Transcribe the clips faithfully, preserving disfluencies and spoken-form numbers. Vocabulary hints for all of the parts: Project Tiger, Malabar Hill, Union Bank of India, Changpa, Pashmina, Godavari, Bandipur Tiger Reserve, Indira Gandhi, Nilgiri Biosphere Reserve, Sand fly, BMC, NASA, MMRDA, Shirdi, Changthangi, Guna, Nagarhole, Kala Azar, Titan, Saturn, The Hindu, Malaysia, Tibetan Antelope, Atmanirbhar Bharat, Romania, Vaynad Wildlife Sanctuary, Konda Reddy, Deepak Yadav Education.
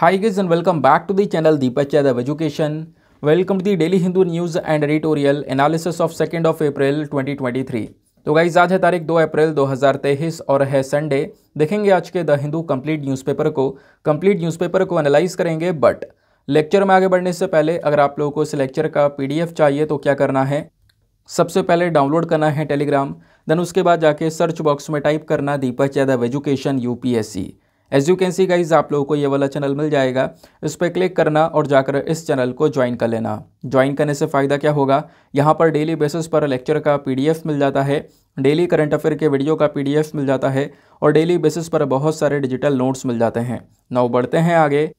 Hi guys and welcome back to the channel Deepak Yadav Education. Welcome to the Daily Hindu News and Editorial Analysis of second of April twenty twenty-three. तो guys आज है तारीख दो अप्रैल दो हज़ार तेईस और है संडे। देखेंगे आज के द हिंदू कंप्लीट न्यूज़पेपर को कंप्लीट न्यूज़पेपर को एनालाइज करेंगे। बट लेक्चर में आगे बढ़ने से पहले अगर आप लोगों को इस लेक्चर का पीडीएफ चाहिए तो क्या करना है, सबसे पहले डाउनलोड करना है टेलीग्राम, देन उसके बाद जाके सर्च बॉक्स में टाइप करना Deepak Yadav education UPSC. As you can see guys आप लोगों को ये वाला चैनल मिल जाएगा, इस पर क्लिक करना और जाकर इस चैनल को ज्वाइन कर लेना। ज्वाइन करने से फ़ायदा क्या होगा, यहाँ पर डेली बेसिस पर लेक्चर का पीडीएफ मिल जाता है, डेली करंट अफेयर के वीडियो का पीडीएफ मिल जाता है और डेली बेसिस पर बहुत सारे डिजिटल नोट्स मिल जाते हैं। नाउ बढ़ते हैं आगे।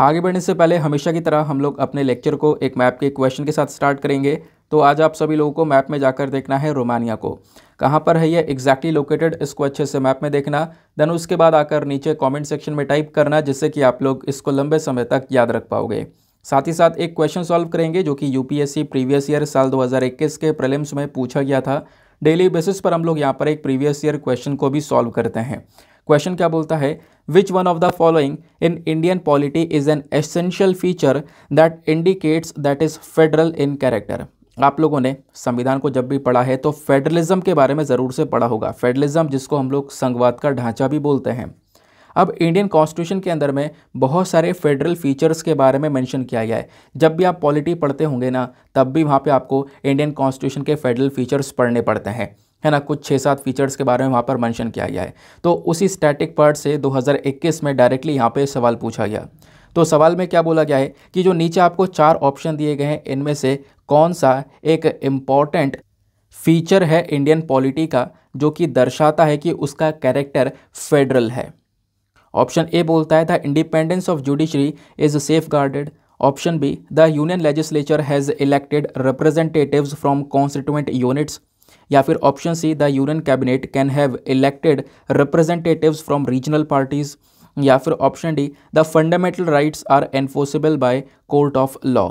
आगे बढ़ने से पहले हमेशा की तरह हम लोग अपने लेक्चर को एक मैप के क्वेश्चन के साथ स्टार्ट करेंगे। तो आज आप सभी लोगों को मैप में जाकर देखना है रोमानिया को कहाँ पर है ये एग्जैक्टली लोकेटेड, इसको अच्छे से मैप में देखना, देन उसके बाद आकर नीचे कमेंट सेक्शन में टाइप करना, जिससे कि आप लोग इसको लंबे समय तक याद रख पाओगे। साथ ही साथ एक क्वेश्चन सॉल्व करेंगे जो कि यूपीएससी प्रीवियस ईयर साल दो हज़ार इक्कीस के प्रीलिम्स में पूछा गया था। डेली बेसिस पर हम लोग यहाँ पर एक प्रीवियस ईयर क्वेश्चन को भी सॉल्व करते हैं। क्वेश्चन क्या बोलता है, which one of the following in Indian polity is an essential feature that indicates that is federal in character. आप लोगों ने संविधान को जब भी पढ़ा है तो फेडरलिज्म के बारे में ज़रूर से पढ़ा होगा। फेडरलिज्म जिसको हम लोग संघवाद का ढांचा भी बोलते हैं। अब इंडियन कॉन्स्टिट्यूशन के अंदर में बहुत सारे फेडरल फीचर्स के बारे में मेंशन किया गया है। जब भी आप पॉलिटी पढ़ते होंगे ना, तब भी वहाँ पे आपको इंडियन कॉन्स्टिट्यूशन के फेडरल फीचर्स पढ़ने पड़ते हैं, है ना। कुछ छः सात फीचर्स के बारे में वहाँ पर मेंशन किया गया है। तो उसी स्टैटिक पार्ट से दो हज़ार इक्कीस में डायरेक्टली यहाँ पे सवाल पूछा गया। तो सवाल में क्या बोला गया है कि जो नीचे आपको चार ऑप्शन दिए गए हैं, इनमें से कौन सा एक इम्पॉर्टेंट फीचर है इंडियन पॉलिटी का जो कि दर्शाता है कि उसका कैरेक्टर फेडरल है। ऑप्शन ए बोलता है the independence of judiciary is safeguarded. Option B the union legislature has elected representatives from constituent units. या फिर option C the union cabinet can have elected representatives from regional parties. या फिर option D the fundamental rights are enforceable by court of law.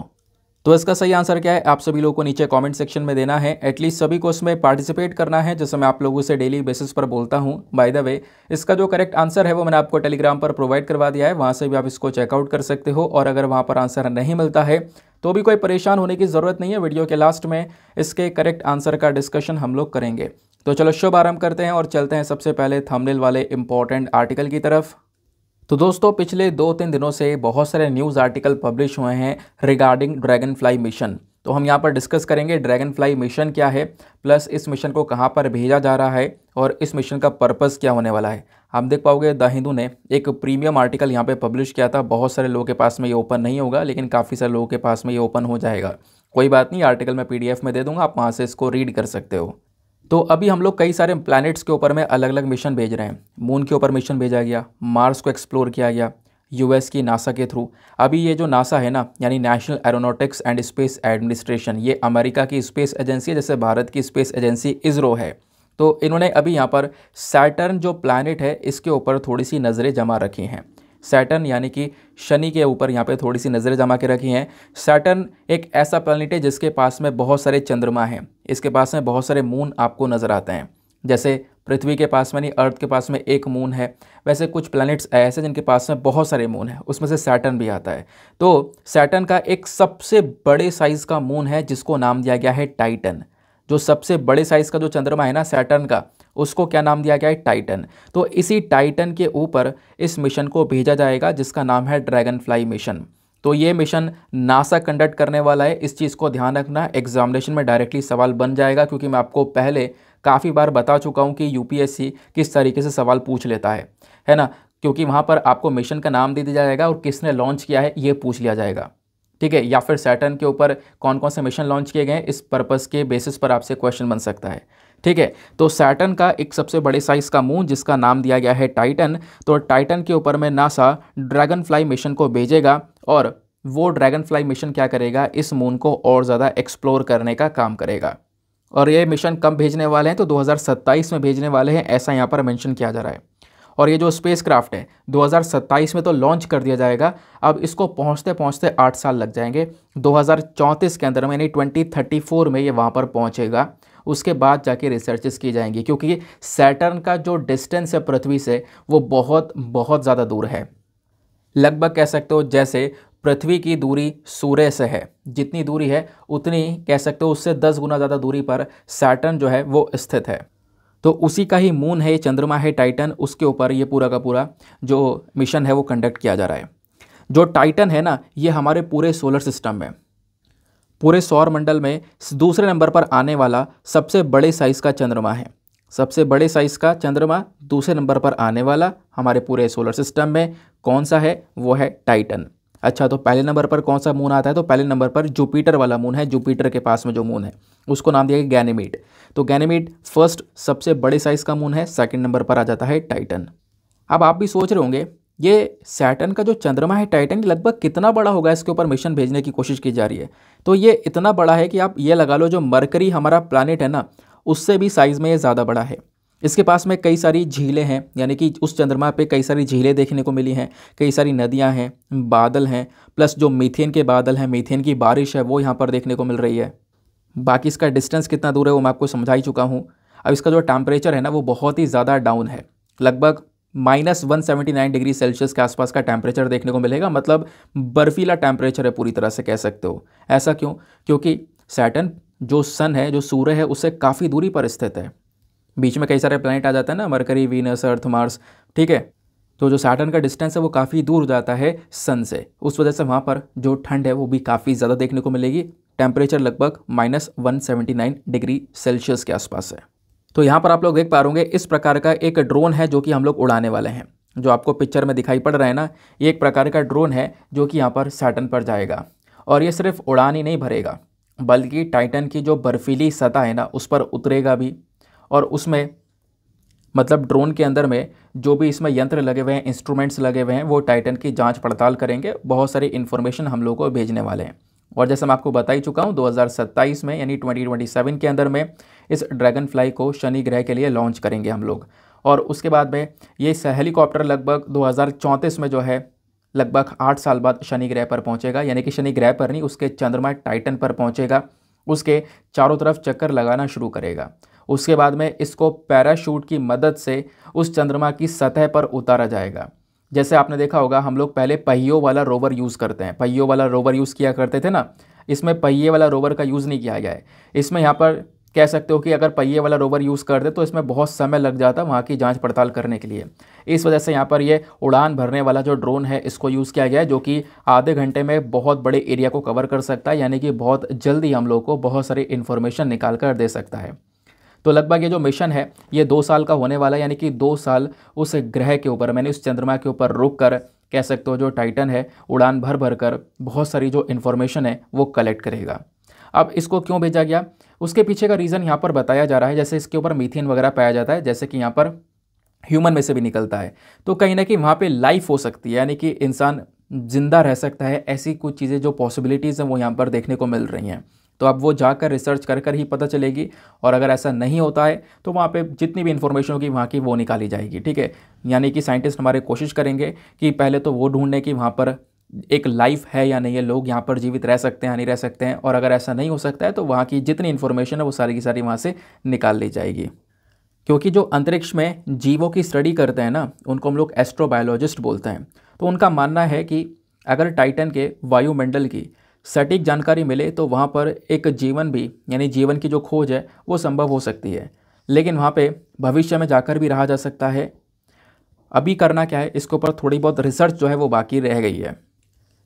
तो इसका सही answer क्या है आप सभी लोगों को नीचे कमेंट सेक्शन में देना है। एटलीस्ट सभी को इसमें पार्टिसिपेट करना है, जैसे मैं आप लोगों से डेली बेसिस पर बोलता हूं। बाय द वे इसका जो करेक्ट आंसर है वो मैंने आपको टेलीग्राम पर प्रोवाइड करवा दिया है, वहां से भी आप इसको चेकआउट कर सकते हो। और अगर वहां पर आंसर नहीं मिलता है तो भी कोई परेशान होने की ज़रूरत नहीं है, वीडियो के लास्ट में इसके करेक्ट आंसर का डिस्कशन हम लोग करेंगे। तो चलो शुभ आरंभ करते हैं और चलते हैं सबसे पहले थंबनेल वाले इंपॉर्टेंट आर्टिकल की तरफ। तो दोस्तों पिछले दो तीन दिनों से बहुत सारे न्यूज़ आर्टिकल पब्लिश हुए हैं रिगार्डिंग ड्रैगन फ्लाई मिशन। तो हम यहाँ पर डिस्कस करेंगे ड्रैगन फ्लाई मिशन क्या है, प्लस इस मिशन को कहाँ पर भेजा जा रहा है और इस मिशन का पर्पस क्या होने वाला है। आप देख पाओगे द हिंदू ने एक प्रीमियम आर्टिकल यहाँ पे पब्लिश किया था। बहुत सारे लोगों के पास में ये ओपन नहीं होगा, लेकिन काफ़ी सारे लोगों के पास में ये ओपन हो जाएगा। कोई बात नहीं, आर्टिकल मैं पीडीएफ में दे दूँगा, आप वहाँ से इसको रीड कर सकते हो। तो अभी हम लोग कई सारे प्लैनेट्स के ऊपर में अलग अलग मिशन भेज रहे हैं। मून के ऊपर मिशन भेजा गया, मार्स को एक्सप्लोर किया गया यूएस की नासा के थ्रू। अभी ये जो नासा है ना, यानी national aeronautics and space administration, ये अमेरिका की स्पेस एजेंसी है, जैसे भारत की स्पेस एजेंसी इसरो है। तो इन्होंने अभी यहाँ पर सैटर्न जो प्लैनेट है इसके ऊपर थोड़ी सी नज़रें जमा रखी हैं। सैटर्न यानी कि शनि के ऊपर यहाँ पे थोड़ी सी नज़रें जमा के रखी हैं। सैटर्न एक ऐसा प्लैनेट है जिसके पास में बहुत सारे चंद्रमा हैं, इसके पास में बहुत सारे मून आपको नज़र आते हैं। जैसे पृथ्वी के पास में नहीं, अर्थ के पास में एक मून है, वैसे कुछ प्लैनेट्स ऐसे जिनके पास में बहुत सारे मून है, उसमें से सैटर्न भी आता है। तो सैटर्न का एक सबसे बड़े साइज़ का मून है जिसको नाम दिया गया है टाइटन। जो सबसे बड़े साइज़ का जो चंद्रमा है ना सैटर्न का, उसको क्या नाम दिया गया है टाइटन। तो इसी टाइटन के ऊपर इस मिशन को भेजा जाएगा जिसका नाम है ड्रैगन फ्लाई मिशन। तो ये मिशन नासा कंडक्ट करने वाला है, इस चीज़ को ध्यान रखना। एग्जामिनेशन में डायरेक्टली सवाल बन जाएगा, क्योंकि मैं आपको पहले काफ़ी बार बता चुका हूँ कि यूपीएससी किस तरीके से सवाल पूछ लेता है है ना, क्योंकि वहाँ पर आपको मिशन का नाम दे दिया जाएगा और किसने लॉन्च किया है ये पूछ लिया जाएगा, ठीक है। या फिर सैटर्न के ऊपर कौन कौन से मिशन लॉन्च किए गए हैं, इस पर्पस के बेसिस पर आपसे क्वेश्चन बन सकता है, ठीक है। तो सैटर्न का एक सबसे बड़े साइज़ का मून जिसका नाम दिया गया है टाइटन, तो टाइटन के ऊपर में नासा ड्रैगन फ्लाई मिशन को भेजेगा और वो ड्रैगन फ्लाई मिशन क्या करेगा, इस मून को और ज़्यादा एक्सप्लोर करने का काम करेगा। और ये मिशन कब भेजने वाले हैं, तो दो हज़ार सत्ताईस में भेजने वाले हैं, ऐसा यहाँ पर मेंशन किया जा रहा है। और ये जो स्पेसक्राफ्ट है दो हज़ार सत्ताईस में तो लॉन्च कर दिया जाएगा, अब इसको पहुंचते पहुंचते आठ साल लग जाएंगे। दो हज़ार चौंतीस के अंदर में यानी ट्वेंटी थर्टी फोर में ये वहां पर पहुंचेगा, उसके बाद जाके रिसर्चेस की जाएंगी, क्योंकि सैटर्न का जो डिस्टेंस है पृथ्वी से वो बहुत बहुत ज़्यादा दूर है। लगभग कह सकते हो जैसे पृथ्वी की दूरी सूर्य से है, जितनी दूरी है उतनी कह सकते हो उससे दस गुना ज़्यादा दूरी पर सैटर्न जो है वो स्थित है। तो उसी का ही मून है, चंद्रमा है टाइटन, उसके ऊपर ये पूरा का पूरा जो मिशन है वो कंडक्ट किया जा रहा है। जो टाइटन है ना, ये हमारे पूरे सोलर सिस्टम में, पूरे सौरमंडल में दूसरे नंबर पर आने वाला सबसे बड़े साइज़ का चंद्रमा है। सबसे बड़े साइज़ का चंद्रमा दूसरे नंबर पर आने वाला हमारे पूरे सोलर सिस्टम में कौन सा है, वो है टाइटन। अच्छा, तो पहले नंबर पर कौन सा मून आता है, तो पहले नंबर पर जुपिटर वाला मून है, जुपिटर के पास में जो मून है उसको नाम दिया गया गैनेमीड। तो गैनेमीड फर्स्ट सबसे बड़े साइज़ का मून है, सेकंड नंबर पर आ जाता है टाइटन। अब आप भी सोच रहे होंगे ये सैटर्न का जो चंद्रमा है टाइटन लगभग कितना बड़ा होगा, इसके ऊपर मिशन भेजने की कोशिश की जा रही है। तो ये इतना बड़ा है कि आप ये लगा लो जो मरकरी हमारा प्लानट है ना, उससे भी साइज़ में ये ज़्यादा बड़ा है। इसके पास में कई सारी झीलें हैं, यानी कि उस चंद्रमा पे कई सारी झीलें देखने को मिली हैं, कई सारी नदियां हैं, बादल हैं, प्लस जो मीथेन के बादल हैं, मीथेन की बारिश है वो यहाँ पर देखने को मिल रही है। बाकी इसका डिस्टेंस कितना दूर है वो मैं आपको समझा ही चुका हूँ। अब इसका जो टेम्परेचर है ना वो बहुत ही ज़्यादा डाउन है, लगभग minus one seventy nine degree Celsius के आसपास का टेम्परेचर देखने को मिलेगा, मतलब बर्फीला टेम्परेचर है पूरी तरह से कह सकते हो। ऐसा क्यों? क्योंकि सैटर्न जो सन है, जो सूर्य है, उससे काफ़ी दूरी पर स्थित है। बीच में कई सारे प्लैनेट आ जाते हैं ना, मरकरी, वीनस, अर्थ, मार्स, ठीक है। तो जो सैटर्न का डिस्टेंस है वो काफ़ी दूर हो जाता है सन से, उस वजह से वहाँ पर जो ठंड है वो भी काफ़ी ज़्यादा देखने को मिलेगी। टेम्परेचर लगभग minus one seventy nine degree Celsius के आसपास है। तो यहाँ पर आप लोग देख पा रहे होंगे इस प्रकार का एक ड्रोन है जो कि हम लोग उड़ाने वाले हैं। जो आपको पिक्चर में दिखाई पड़ रहा है ना, ये एक प्रकार का ड्रोन है जो कि यहाँ पर सैटर्न पर जाएगा, और ये सिर्फ उड़ान ही नहीं भरेगा बल्कि टाइटन की जो बर्फीली सतह है ना उस पर उतरेगा भी। और उसमें मतलब ड्रोन के अंदर में जो भी इसमें यंत्र लगे हुए हैं, इंस्ट्रूमेंट्स लगे हुए हैं, वो टाइटन की जांच पड़ताल करेंगे। बहुत सारी इन्फॉर्मेशन हम लोगों को भेजने वाले हैं। और जैसे मैं आपको बता ही चुका हूँ दो हज़ार सत्ताईस में यानी ट्वेंटी ट्वेंटी सेवन के अंदर में इस ड्रैगन फ्लाई को शनि ग्रह के लिए लॉन्च करेंगे हम लोग। और उसके बाद में ये हेलीकॉप्टर लगभग दो हज़ार चौंतीस में जो है लगभग आठ साल बाद शनि ग्रह पर पहुँचेगा, यानी कि शनि ग्रह पर नहीं, उसके चंद्रमा टाइटन पर पहुँचेगा, उसके चारों तरफ चक्कर लगाना शुरू करेगा। उसके बाद में इसको पैराशूट की मदद से उस चंद्रमा की सतह पर उतारा जाएगा। जैसे आपने देखा होगा हम लोग पहले पहियों वाला रोवर यूज़ करते हैं, पहियों वाला रोवर यूज़ किया करते थे ना, इसमें पहिए वाला रोवर का यूज़ नहीं किया गया है। इसमें यहाँ पर कह सकते हो कि अगर पहिए वाला रोवर यूज़ कर दे तो इसमें बहुत समय लग जाता वहाँ की जांच पड़ताल करने के लिए। इस वजह से यहाँ पर ये उड़ान भरने वाला जो ड्रोन है इसको यूज़ किया गया है, जो कि आधे घंटे में बहुत बड़े एरिया को कवर कर सकता है, यानी कि बहुत जल्दी हम लोग को बहुत सारी इन्फॉर्मेशन निकाल कर दे सकता है। तो लगभग ये जो मिशन है ये दो साल का होने वाला है, यानी कि दो साल उस ग्रह के ऊपर, मैंने उस चंद्रमा के ऊपर रुक कर कह सकते हो जो टाइटन है उड़ान भर भर कर बहुत सारी जो इन्फॉर्मेशन है वो कलेक्ट करेगा। अब इसको क्यों भेजा गया, उसके पीछे का रीज़न यहाँ पर बताया जा रहा है। जैसे इसके ऊपर मीथेन वगैरह पाया जाता है, जैसे कि यहाँ पर ह्यूमन में से भी निकलता है, तो कहीं ना कहीं वहाँ पर लाइफ हो सकती है, यानी कि इंसान जिंदा रह सकता है। ऐसी कुछ चीज़ें जो पॉसिबिलिटीज़ हैं वो यहाँ पर देखने को मिल रही हैं। तो अब वो जाकर रिसर्च कर कर ही पता चलेगी, और अगर ऐसा नहीं होता है तो वहाँ पे जितनी भी इन्फॉर्मेशन होगी वहाँ की वो निकाली जाएगी, ठीक है। यानी कि साइंटिस्ट हमारे कोशिश करेंगे कि पहले तो वो ढूंढने की वहाँ पर एक लाइफ है या नहीं है, लोग यहाँ पर जीवित रह सकते हैं या नहीं रह सकते हैं, और अगर ऐसा नहीं हो सकता है तो वहाँ की जितनी इन्फॉर्मेशन है वो सारी की सारी वहाँ से निकाल ली जाएगी। क्योंकि जो अंतरिक्ष में जीवों की स्टडी करते हैं ना, उनको हम लोग एस्ट्रोबायोलॉजिस्ट बोलते हैं। तो उनका मानना है कि अगर टाइटन के वायुमंडल की सटीक जानकारी मिले तो वहाँ पर एक जीवन भी, यानी जीवन की जो खोज है वो संभव हो सकती है, लेकिन वहाँ पे भविष्य में जाकर भी रहा जा सकता है। अभी करना क्या है, इसके ऊपर थोड़ी बहुत रिसर्च जो है वो बाकी रह गई है,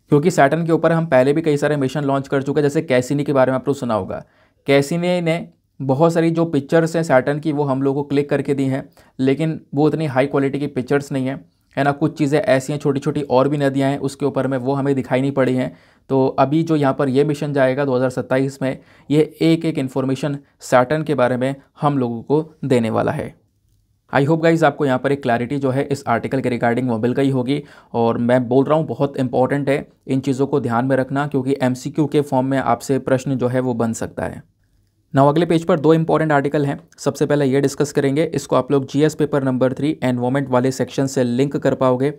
क्योंकि सैटर्न के ऊपर हम पहले भी कई सारे मिशन लॉन्च कर चुके हैं। जैसे कैसिनी के बारे में आपको सुना होगा, कैसिनी ने बहुत सारी जो पिक्चर्स हैं सैटर्न की वो हम लोगों को क्लिक करके दी हैं, लेकिन वो उतनी हाई क्वालिटी की पिक्चर्स नहीं है, है ना। कुछ चीज़ें ऐसी हैं, छोटी छोटी और भी नदियाँ हैं उसके ऊपर में, वो हमें दिखाई नहीं पड़ी हैं। तो अभी जो यहाँ पर ये मिशन जाएगा दो हज़ार सत्ताईस में, ये एक एक इन्फॉर्मेशन सैटर्न के बारे में हम लोगों को देने वाला है। आई होप गाइज आपको यहाँ पर एक क्लैरिटी जो है इस आर्टिकल के रिगार्डिंग वो मिल गई होगी। और मैं बोल रहा हूँ बहुत इंपॉर्टेंट है इन चीज़ों को ध्यान में रखना, क्योंकि एम सी क्यू के फॉर्म में आपसे प्रश्न जो है वो बन सकता है। नाउ अगले पेज पर दो इंपॉर्टेंट आर्टिकल हैं। सबसे पहले ये डिस्कस करेंगे, इसको आप लोग GS paper number three environment वाले सेक्शन से लिंक कर पाओगे।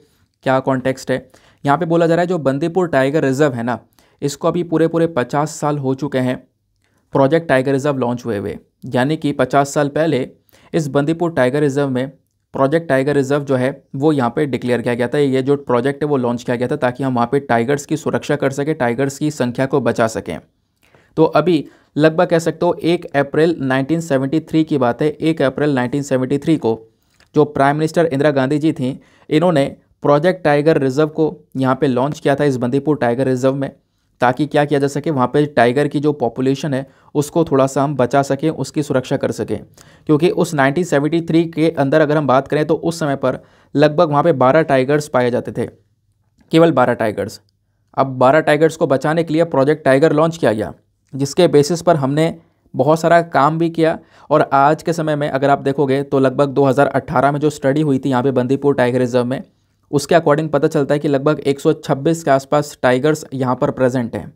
क्या कॉन्टेक्स्ट है, यहाँ पे बोला जा रहा है जो बंदीपुर टाइगर रिजर्व है ना, इसको अभी पूरे पूरे पचास साल हो चुके हैं प्रोजेक्ट टाइगर रिजर्व लॉन्च हुए हुए, यानी कि पचास साल पहले इस बंदीपुर टाइगर रिजर्व में प्रोजेक्ट टाइगर रिजर्व जो है वो यहाँ पे डिक्लेयर किया गया था। ये जो प्रोजेक्ट है वो लॉन्च किया गया था ताकि हम वहाँ पे टाइगर्स की सुरक्षा कर सकें, टाइगर्स की संख्या को बचा सकें। तो अभी लगभग कह सकते हो एक अप्रैल नाइनटीन सेवेंटी थ्री की बात है। एक अप्रैल नाइनटीन सेवेंटी थ्री को जो प्राइम मिनिस्टर इंदिरा गांधी जी थी, इन्होंने प्रोजेक्ट टाइगर रिजर्व को यहाँ पर लॉन्च किया था इस बंदीपुर टाइगर रिजर्व में, ताकि क्या किया जा सके वहाँ पे टाइगर की जो पॉपुलेशन है उसको थोड़ा सा हम बचा सकें, उसकी सुरक्षा कर सकें। क्योंकि उस नाइनटीन सेवेंटी थ्री के अंदर अगर हम बात करें तो उस समय पर लगभग वहाँ पे बारह टाइगर्स पाए जाते थे, केवल बारह टाइगर्स। अब बारह टाइगर्स को बचाने के लिए प्रोजेक्ट टाइगर लॉन्च किया गया, जिसके बेसिस पर हमने बहुत सारा काम भी किया। और आज के समय में अगर आप देखोगे तो लगभग दो हज़ार अट्ठारह में जो स्टडी हुई थी यहाँ पर बंदीपुर टाइगर रिजर्व में, उसके अकॉर्डिंग पता चलता है कि लगभग एक सौ छब्बीस के आसपास टाइगर्स यहाँ पर प्रेजेंट हैं।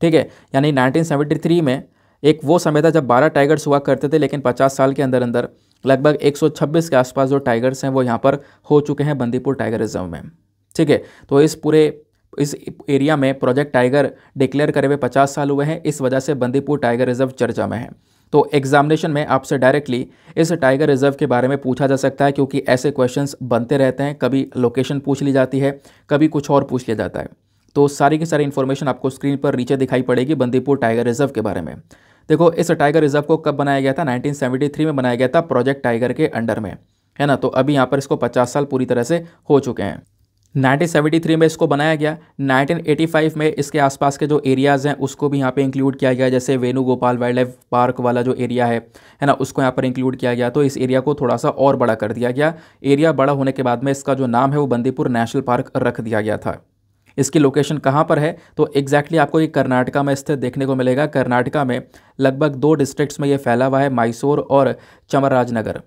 ठीक है, यानी नाइनटीन सेवेंटी थ्री में एक वो समय था जब बारह टाइगर्स हुआ करते थे, लेकिन पचास साल के अंदर अंदर लगभग एक सौ छब्बीस के आसपास जो टाइगर्स हैं वो यहाँ पर हो चुके हैं बंदीपुर टाइगर रिजर्व में। ठीक है, तो इस पूरे इस एरिया में प्रोजेक्ट टाइगर डिक्लेयर करे हुए पचास साल हुए हैं, इस वजह से बंदीपुर टाइगर रिजर्व चर्चा में है। तो एग्जामिनेशन में आपसे डायरेक्टली इस टाइगर रिजर्व के बारे में पूछा जा सकता है, क्योंकि ऐसे क्वेश्चंस बनते रहते हैं। कभी लोकेशन पूछ ली जाती है, कभी कुछ और पूछ लिया जाता है। तो सारी की सारी इन्फॉर्मेशन आपको स्क्रीन पर नीचे दिखाई पड़ेगी बंदीपुर टाइगर रिजर्व के बारे में। देखो, इस टाइगर रिजर्व को कब बनाया गया था? नाइनटीन सेवेंटी थ्री में बनाया गया था, प्रोजेक्ट टाइगर के अंडर में, है ना। तो अभी यहाँ पर इसको पचास साल पूरी तरह से हो चुके हैं। नाइनटीन सेवेंटी थ्री में इसको बनाया गया, नाइनटीन एटी फाइव में इसके आसपास के जो एरियाज़ हैं उसको भी यहाँ पे इंक्लूड किया गया, जैसे वेणुगोपाल वाइल्ड लाइफ पार्क वाला जो एरिया है है ना, उसको यहाँ पर इंक्लूड किया गया। तो इस एरिया को थोड़ा सा और बड़ा कर दिया गया। एरिया बड़ा होने के बाद में इसका जो नाम है वो बंदीपुर नेशनल पार्क रख दिया गया था। इसकी लोकेशन कहाँ पर है तो एग्जैक्टली आपको ये कर्नाटका में स्थित देखने को मिलेगा। कर्नाटका में लगभग दो डिस्ट्रिक्ट्स में ये फैला हुआ है, मैसूर और चामराजनगर।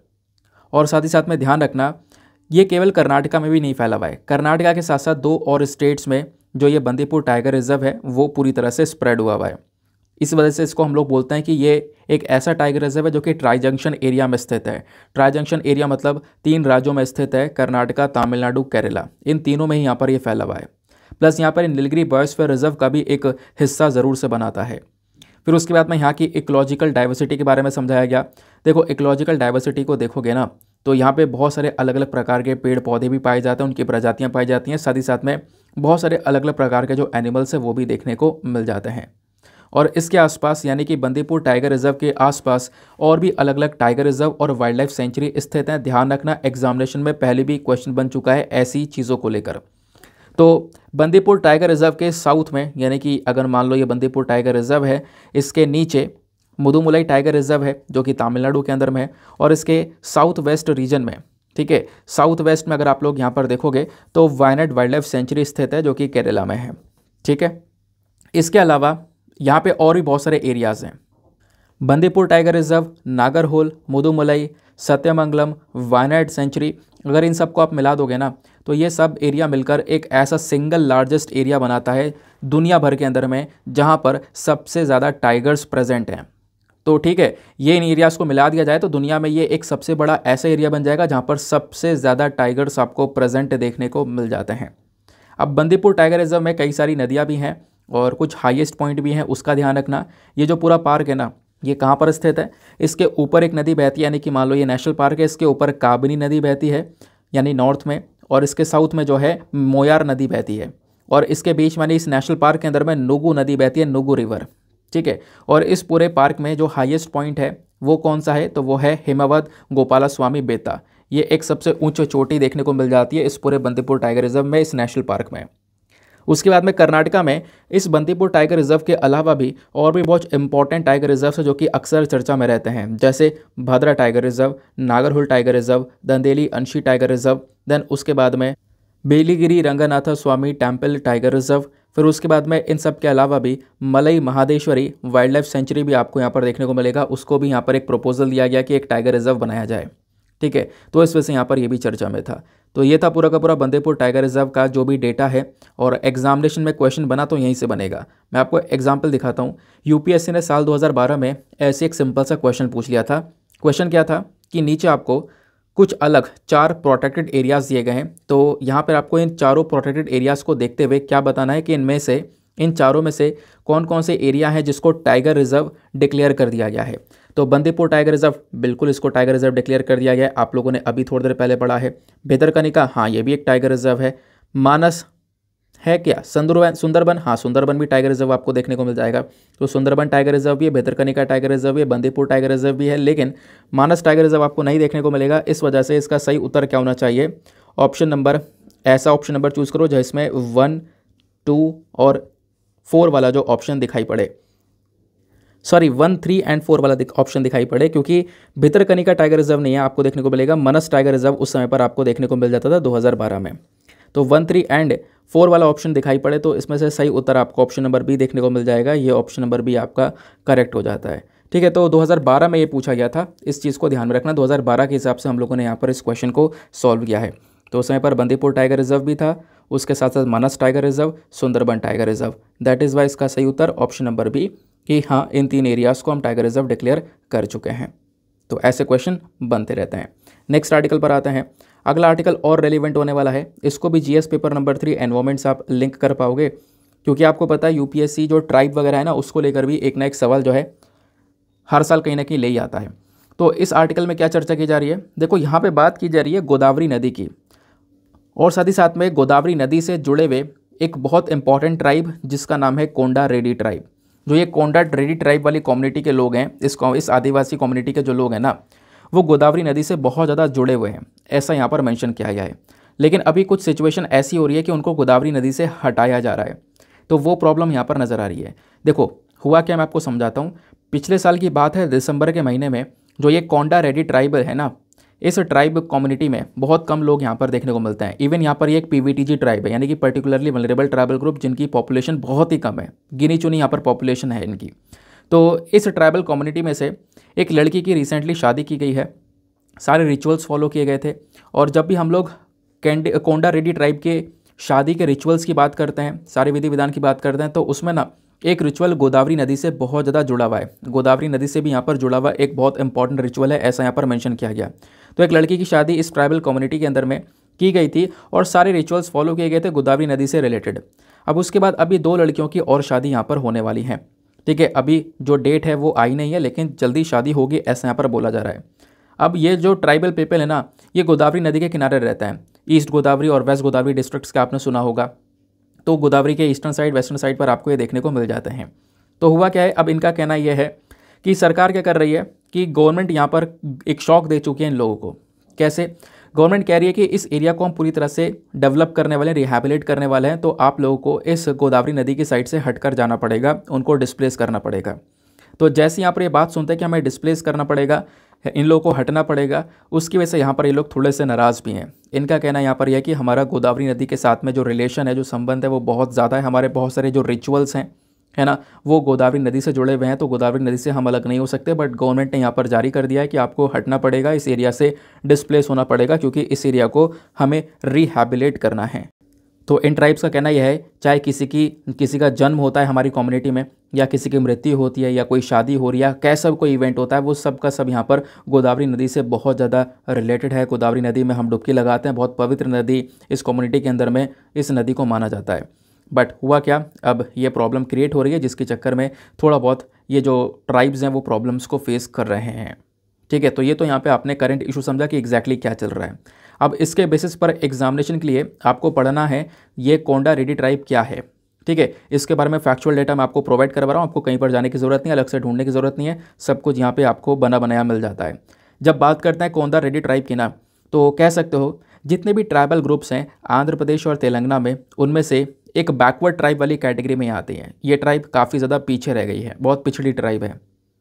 और साथ ही साथ में ध्यान रखना, ये केवल कर्नाटका में भी नहीं फैला हुआ है, कर्नाटका के साथ साथ दो और स्टेट्स में जो ये बंदीपुर टाइगर रिजर्व है वो पूरी तरह से स्प्रेड हुआ हुआ है। इस वजह से इसको हम लोग बोलते हैं कि ये एक ऐसा टाइगर रिजर्व है जो कि ट्राई जंक्शन एरिया में स्थित है। ट्राई जंक्शन एरिया मतलब तीन राज्यों में स्थित है, कर्नाटका, तमिलनाडु, केरला, इन तीनों में ही यहाँ पर यह फैला हुआ है। प्लस यहाँ पर नीलगिरी बायोस्फीयर रिजर्व का भी एक हिस्सा ज़रूर से बनाता है। फिर उसके बाद में यहाँ की इकोलॉजिकल डाइवर्सिटी के बारे में समझाया गया। देखो, इकोलॉजिकल डाइवर्सिटी को देखोगे ना तो यहाँ पे बहुत सारे अलग अलग प्रकार के पेड़ पौधे भी पाए जाते हैं, उनकी प्रजातियाँ पाई जाती हैं। साथ ही साथ में बहुत सारे अलग अलग प्रकार के जो एनिमल्स हैं वो भी देखने को मिल जाते हैं। और इसके आसपास यानी कि बंदीपुर टाइगर रिजर्व के आसपास और भी अलग अलग टाइगर रिजर्व और वाइल्ड लाइफ सेंचुरी स्थित हैं। ध्यान रखना, एग्जामिनेशन में पहले भी क्वेश्चन बन चुका है ऐसी चीज़ों को लेकर। तो बंदीपुर टाइगर रिजर्व के साउथ में यानी कि अगर मान लो ये बंदीपुर टाइगर रिजर्व है, इसके नीचे मुदुमलाई टाइगर रिजर्व है जो कि तमिलनाडु के अंदर में है, और इसके साउथ वेस्ट रीजन में, ठीक है, साउथ वेस्ट में अगर आप लोग यहाँ पर देखोगे तो वायनाड वाइल्ड लाइफ सेंचुरी स्थित है जो कि केरला में है। ठीक है, इसके अलावा यहाँ पे और भी बहुत सारे एरियाज़ हैं। Bandipur tiger reserve, Nagarhole, Mudumalai, Sathyamangalam, Wayanad sanctuary, अगर इन सबको आप मिला दोगे ना तो ये सब एरिया मिलकर एक ऐसा सिंगल लार्जेस्ट एरिया बनाता है दुनिया भर के अंदर में जहाँ पर सबसे ज़्यादा टाइगर्स प्रेजेंट हैं। तो ठीक है, ये इन एरियाज़ को मिला दिया जाए तो दुनिया में ये एक सबसे बड़ा ऐसा एरिया बन जाएगा जहाँ पर सबसे ज़्यादा टाइगर्स आपको प्रेजेंट देखने को मिल जाते हैं। अब बंदीपुर टाइगर रिजर्व में कई सारी नदियाँ भी हैं और कुछ हाईएस्ट पॉइंट भी हैं, उसका ध्यान रखना। ये जो पूरा पार्क है ना, ये कहाँ पर स्थित है? इसके ऊपर एक नदी बहती है, यानी कि मान लो ये नेशनल पार्क है, इसके ऊपर काबिनी नदी बहती है यानी नॉर्थ में, और इसके साउथ में जो है मोयार नदी बहती है, और इसके बीच में इस नेशनल पार्क के अंदर में नुगू नदी बहती है, नुगू रिवर। ठीक है, और इस पूरे पार्क में जो हाईएस्ट पॉइंट है वो कौन सा है तो वो है हिमावद गोपाला स्वामी बेता। ये एक सबसे ऊंची चोटी देखने को मिल जाती है इस पूरे बंदीपुर टाइगर रिजर्व में, इस नेशनल पार्क में। उसके बाद में कर्नाटका में इस बंदीपुर टाइगर रिजर्व के अलावा भी और भी बहुत इंपॉर्टेंट टाइगर रिजर्व्स हैं जो कि अक्सर चर्चा में रहते हैं, जैसे Bhadra tiger reserve, Nagarhole tiger reserve, Dandeli Anshi tiger reserve, then उसके बाद में Biligiri Ranganatha Swamy temple tiger reserve. फिर उसके बाद में इन सब के अलावा भी मलई महादेश्वरी वाइल्ड लाइफ सेंचुरी भी आपको यहाँ पर देखने को मिलेगा। उसको भी यहाँ पर एक प्रपोजल दिया गया कि एक टाइगर रिजर्व बनाया जाए। ठीक है, तो इस वजह से यहाँ पर ये भी चर्चा में था। तो ये था पूरा का पूरा बंदीपुर टाइगर रिजर्व का जो भी डेटा है, और एग्जामिनेशन में क्वेश्चन बना तो यहीं से बनेगा। मैं आपको एग्जाम्पल दिखाता हूँ। यूपीएससी ने साल दो हज़ार बारह में ऐसे एक सिंपल सा क्वेश्चन पूछ लिया था। क्वेश्चन क्या था कि नीचे आपको कुछ अलग चार प्रोटेक्टेड एरियाज़ दिए गए हैं, तो यहाँ पर आपको इन चारों प्रोटेक्टेड एरियाज़ को देखते हुए क्या बताना है कि इनमें से, इन चारों में से कौन कौन से एरिया हैं जिसको टाइगर रिजर्व डिक्लेयर कर दिया गया है। तो बंदीपुर टाइगर रिजर्व, बिल्कुल इसको टाइगर रिजर्व डिक्लेयर कर दिया गया है, आप लोगों ने अभी थोड़ी देर पहले पढ़ा है। भितरकनिका, हाँ ये भी एक टाइगर रिजर्व है। मानस है क्या, सुंदरबन, सुंदरबन, हाँ सुंदरबन भी टाइगर रिजर्व आपको देखने को मिल जाएगा। तो सुंदरबन टाइगर रिजर्व भी है, भितरकनिका टाइगर रिजर्व भी है, बंदीपुर टाइगर रिजर्व भी है, लेकिन मानस टाइगर रिजर्व आपको नहीं देखने को मिलेगा। इस वजह से इसका सही उत्तर क्या होना चाहिए, ऑप्शन नंबर, ऐसा ऑप्शन नंबर चूज करो जिसमें वन टू और फोर वाला जो ऑप्शन दिखाई पड़े, sorry one three and four वाला ऑप्शन दिखाई पड़े, क्योंकि भितरकनिका टाइगर रिजर्व नहीं है आपको देखने को मिलेगा। मानस टाइगर रिजर्व उस समय पर आपको देखने को मिल जाता था दो हज़ार बारह में। तो वन थ्री एंड फोर वाला ऑप्शन दिखाई पड़े तो इसमें से सही उत्तर आपको ऑप्शन नंबर बी देखने को मिल जाएगा। ये ऑप्शन नंबर बी आपका करेक्ट हो जाता है। ठीक है, तो दो हज़ार बारह में ये पूछा गया था, इस चीज़ को ध्यान में रखना। दो हज़ार बारह के हिसाब से हम लोगों ने यहाँ पर इस क्वेश्चन को सॉल्व किया है। तो उस समय पर बंदीपुर टाइगर रिजर्व भी था, उसके साथ साथ Manas tiger reserve, Sundarban tiger reserve. That is why इसका सही उत्तर ऑप्शन नंबर बी कि हाँ इन तीन एरियाज़ को हम टाइगर रिजर्व डिक्लेयर कर चुके हैं। तो ऐसे क्वेश्चन बनते रहते हैं। नेक्स्ट आर्टिकल पर आते हैं। अगला आर्टिकल और रेलिवेंट होने वाला है, इसको भी GS paper number three environment से आप लिंक कर पाओगे, क्योंकि आपको पता है यूपीएससी जो ट्राइब वगैरह है ना, उसको लेकर भी एक ना एक सवाल जो है हर साल कहीं ना कहीं ले ही आता है। तो इस आर्टिकल में क्या चर्चा की जा रही है, देखो यहाँ पे बात की जा रही है गोदावरी नदी की, और साथ ही साथ में गोदावरी नदी से जुड़े हुए एक बहुत इंपॉर्टेंट ट्राइब जिसका नाम है कोंडा रेडी ट्राइब। जो ये कोंडा रेडी ट्राइब वाली कम्युनिटी के लोग हैं, इस इस आदिवासी कम्युनिटी के जो लोग हैं ना, वो गोदावरी नदी से बहुत ज़्यादा जुड़े हुए हैं, ऐसा यहाँ पर मेंशन किया गया है। लेकिन अभी कुछ सिचुएशन ऐसी हो रही है कि उनको गोदावरी नदी से हटाया जा रहा है, तो वो प्रॉब्लम यहाँ पर नज़र आ रही है। देखो हुआ क्या, मैं आपको समझाता हूँ। पिछले साल की बात है, दिसंबर के महीने में जो ये कोंडा रेडी ट्राइब है ना, इस ट्राइब कम्युनिटी में बहुत कम लोग यहाँ पर देखने को मिलते हैं। इवन यहाँ पर ये एक पीवीटीजी ट्राइब है, यानी कि पर्टिकुलरली वल्नरेबल ट्राइबल ग्रुप, जिनकी पॉपुलेशन बहुत ही कम है, गिनी चुनी यहाँ पर पॉपुलेशन है इनकी। तो इस ट्राइबल कम्युनिटी में से एक लड़की की रिसेंटली शादी की गई है, सारे रिचुअल्स फॉलो किए गए थे। और जब भी हम लोग कोंडा रेडी ट्राइब के शादी के रिचुअल्स की बात करते हैं, सारे विधि विधान की बात करते हैं, तो उसमें ना एक रिचुअल गोदावरी नदी से बहुत ज़्यादा जुड़ा हुआ है। गोदावरी नदी से भी यहाँ पर जुड़ा हुआ एक बहुत इंपॉर्टेंट रिचुअल है, ऐसा यहाँ पर मेंशन किया गया। तो एक लड़की की शादी इस ट्राइबल कम्युनिटी के अंदर में की गई थी और सारे रिचुअल्स फॉलो किए गए थे गोदावरी नदी से रिलेटेड। अब उसके बाद अभी दो लड़कियों की और शादी यहाँ पर होने वाली है, ठीक है। अभी जो डेट है वो आई नहीं है, लेकिन जल्दी शादी होगी ऐसा यहाँ पर बोला जा रहा है। अब ये जो ट्राइबल पीपल है ना, ये गोदावरी नदी के किनारे रहते हैं, ईस्ट गोदावरी और वेस्ट गोदावरी डिस्ट्रिक्ट्स का आपने सुना होगा। तो गोदावरी के ईस्टर्न साइड, वेस्टर्न साइड पर आपको ये देखने को मिल जाते हैं। तो हुआ क्या है, अब इनका कहना ये है कि सरकार क्या कर रही है कि गवर्नमेंट यहाँ पर एक शॉक दे चुकी है इन लोगों को। कैसे, गवर्नमेंट कह रही है कि इस एरिया को हम पूरी तरह से डेवलप करने वाले हैं, रिहैबिलिट करने वाले हैं, तो आप लोगों को इस गोदावरी नदी की साइड से हटकर जाना पड़ेगा, उनको डिस्प्लेस करना पड़ेगा। तो जैसे यहाँ पर ये बात सुनते हैं कि हमें डिस्प्लेस करना पड़ेगा, इन लोगों को हटना पड़ेगा, उसकी वजह से यहाँ पर ये लोग थोड़े से नाराज़ भी हैं। इनका कहना यहाँ पर यह है कि हमारा गोदावरी नदी के साथ में जो रिलेशन है, जो संबंध है, वो बहुत ज़्यादा है। हमारे बहुत सारे जो रिचुअल्स हैं है ना, वो गोदावरी नदी से जुड़े हुए हैं, तो गोदावरी नदी से हम अलग नहीं हो सकते। बट गवर्नमेंट ने यहाँ पर जारी कर दिया है कि आपको हटना पड़ेगा, इस एरिया से डिस्प्लेस होना पड़ेगा, क्योंकि इस एरिया को हमें रिहैबिलिट करना है। तो इन ट्राइब्स का कहना यह है, चाहे किसी की किसी का जन्म होता है हमारी कम्युनिटी में, या किसी की मृत्यु होती है, या कोई शादी हो रही है, कैसा कोई इवेंट होता है, वो सब का सब यहाँ पर गोदावरी नदी से बहुत ज़्यादा रिलेटेड है। गोदावरी नदी में हम डुबकी लगाते हैं, बहुत पवित्र नदी, इस कम्युनिटी के अंदर में इस नदी को माना जाता है। बट हुआ क्या, अब ये प्रॉब्लम क्रिएट हो रही है, जिसके चक्कर में थोड़ा बहुत ये जो ट्राइब्स हैं वो प्रॉब्लम्स को फेस कर रहे हैं, ठीक है। तो ये तो यहाँ पे आपने करंट इशू समझा कि एग्जैक्टली क्या चल रहा है। अब इसके बेसिस पर एग्जामिनेशन के लिए आपको पढ़ना है ये कोंडा रेडी ट्राइब क्या है, ठीक है। इसके बारे में फैक्चुअल डाटा मैं आपको प्रोवाइड करवा रहा हूँ, आपको कहीं पर जाने की ज़रूरत नहीं है, अलग से ढूंढने की ज़रूरत नहीं है, सब कुछ यहाँ पर आपको बना बनाया मिल जाता है। जब बात करते हैं कोंडा रेडी ट्राइब की ना, तो कह सकते हो जितने भी ट्राइबल ग्रुप्स हैं आंध्र प्रदेश और तेलंगाना में, उनमें से एक बैकवर्ड ट्राइब वाली कैटेगरी में आती है। ये ट्राइब काफ़ी ज़्यादा पीछे रह गई है, बहुत पिछड़ी ट्राइब है,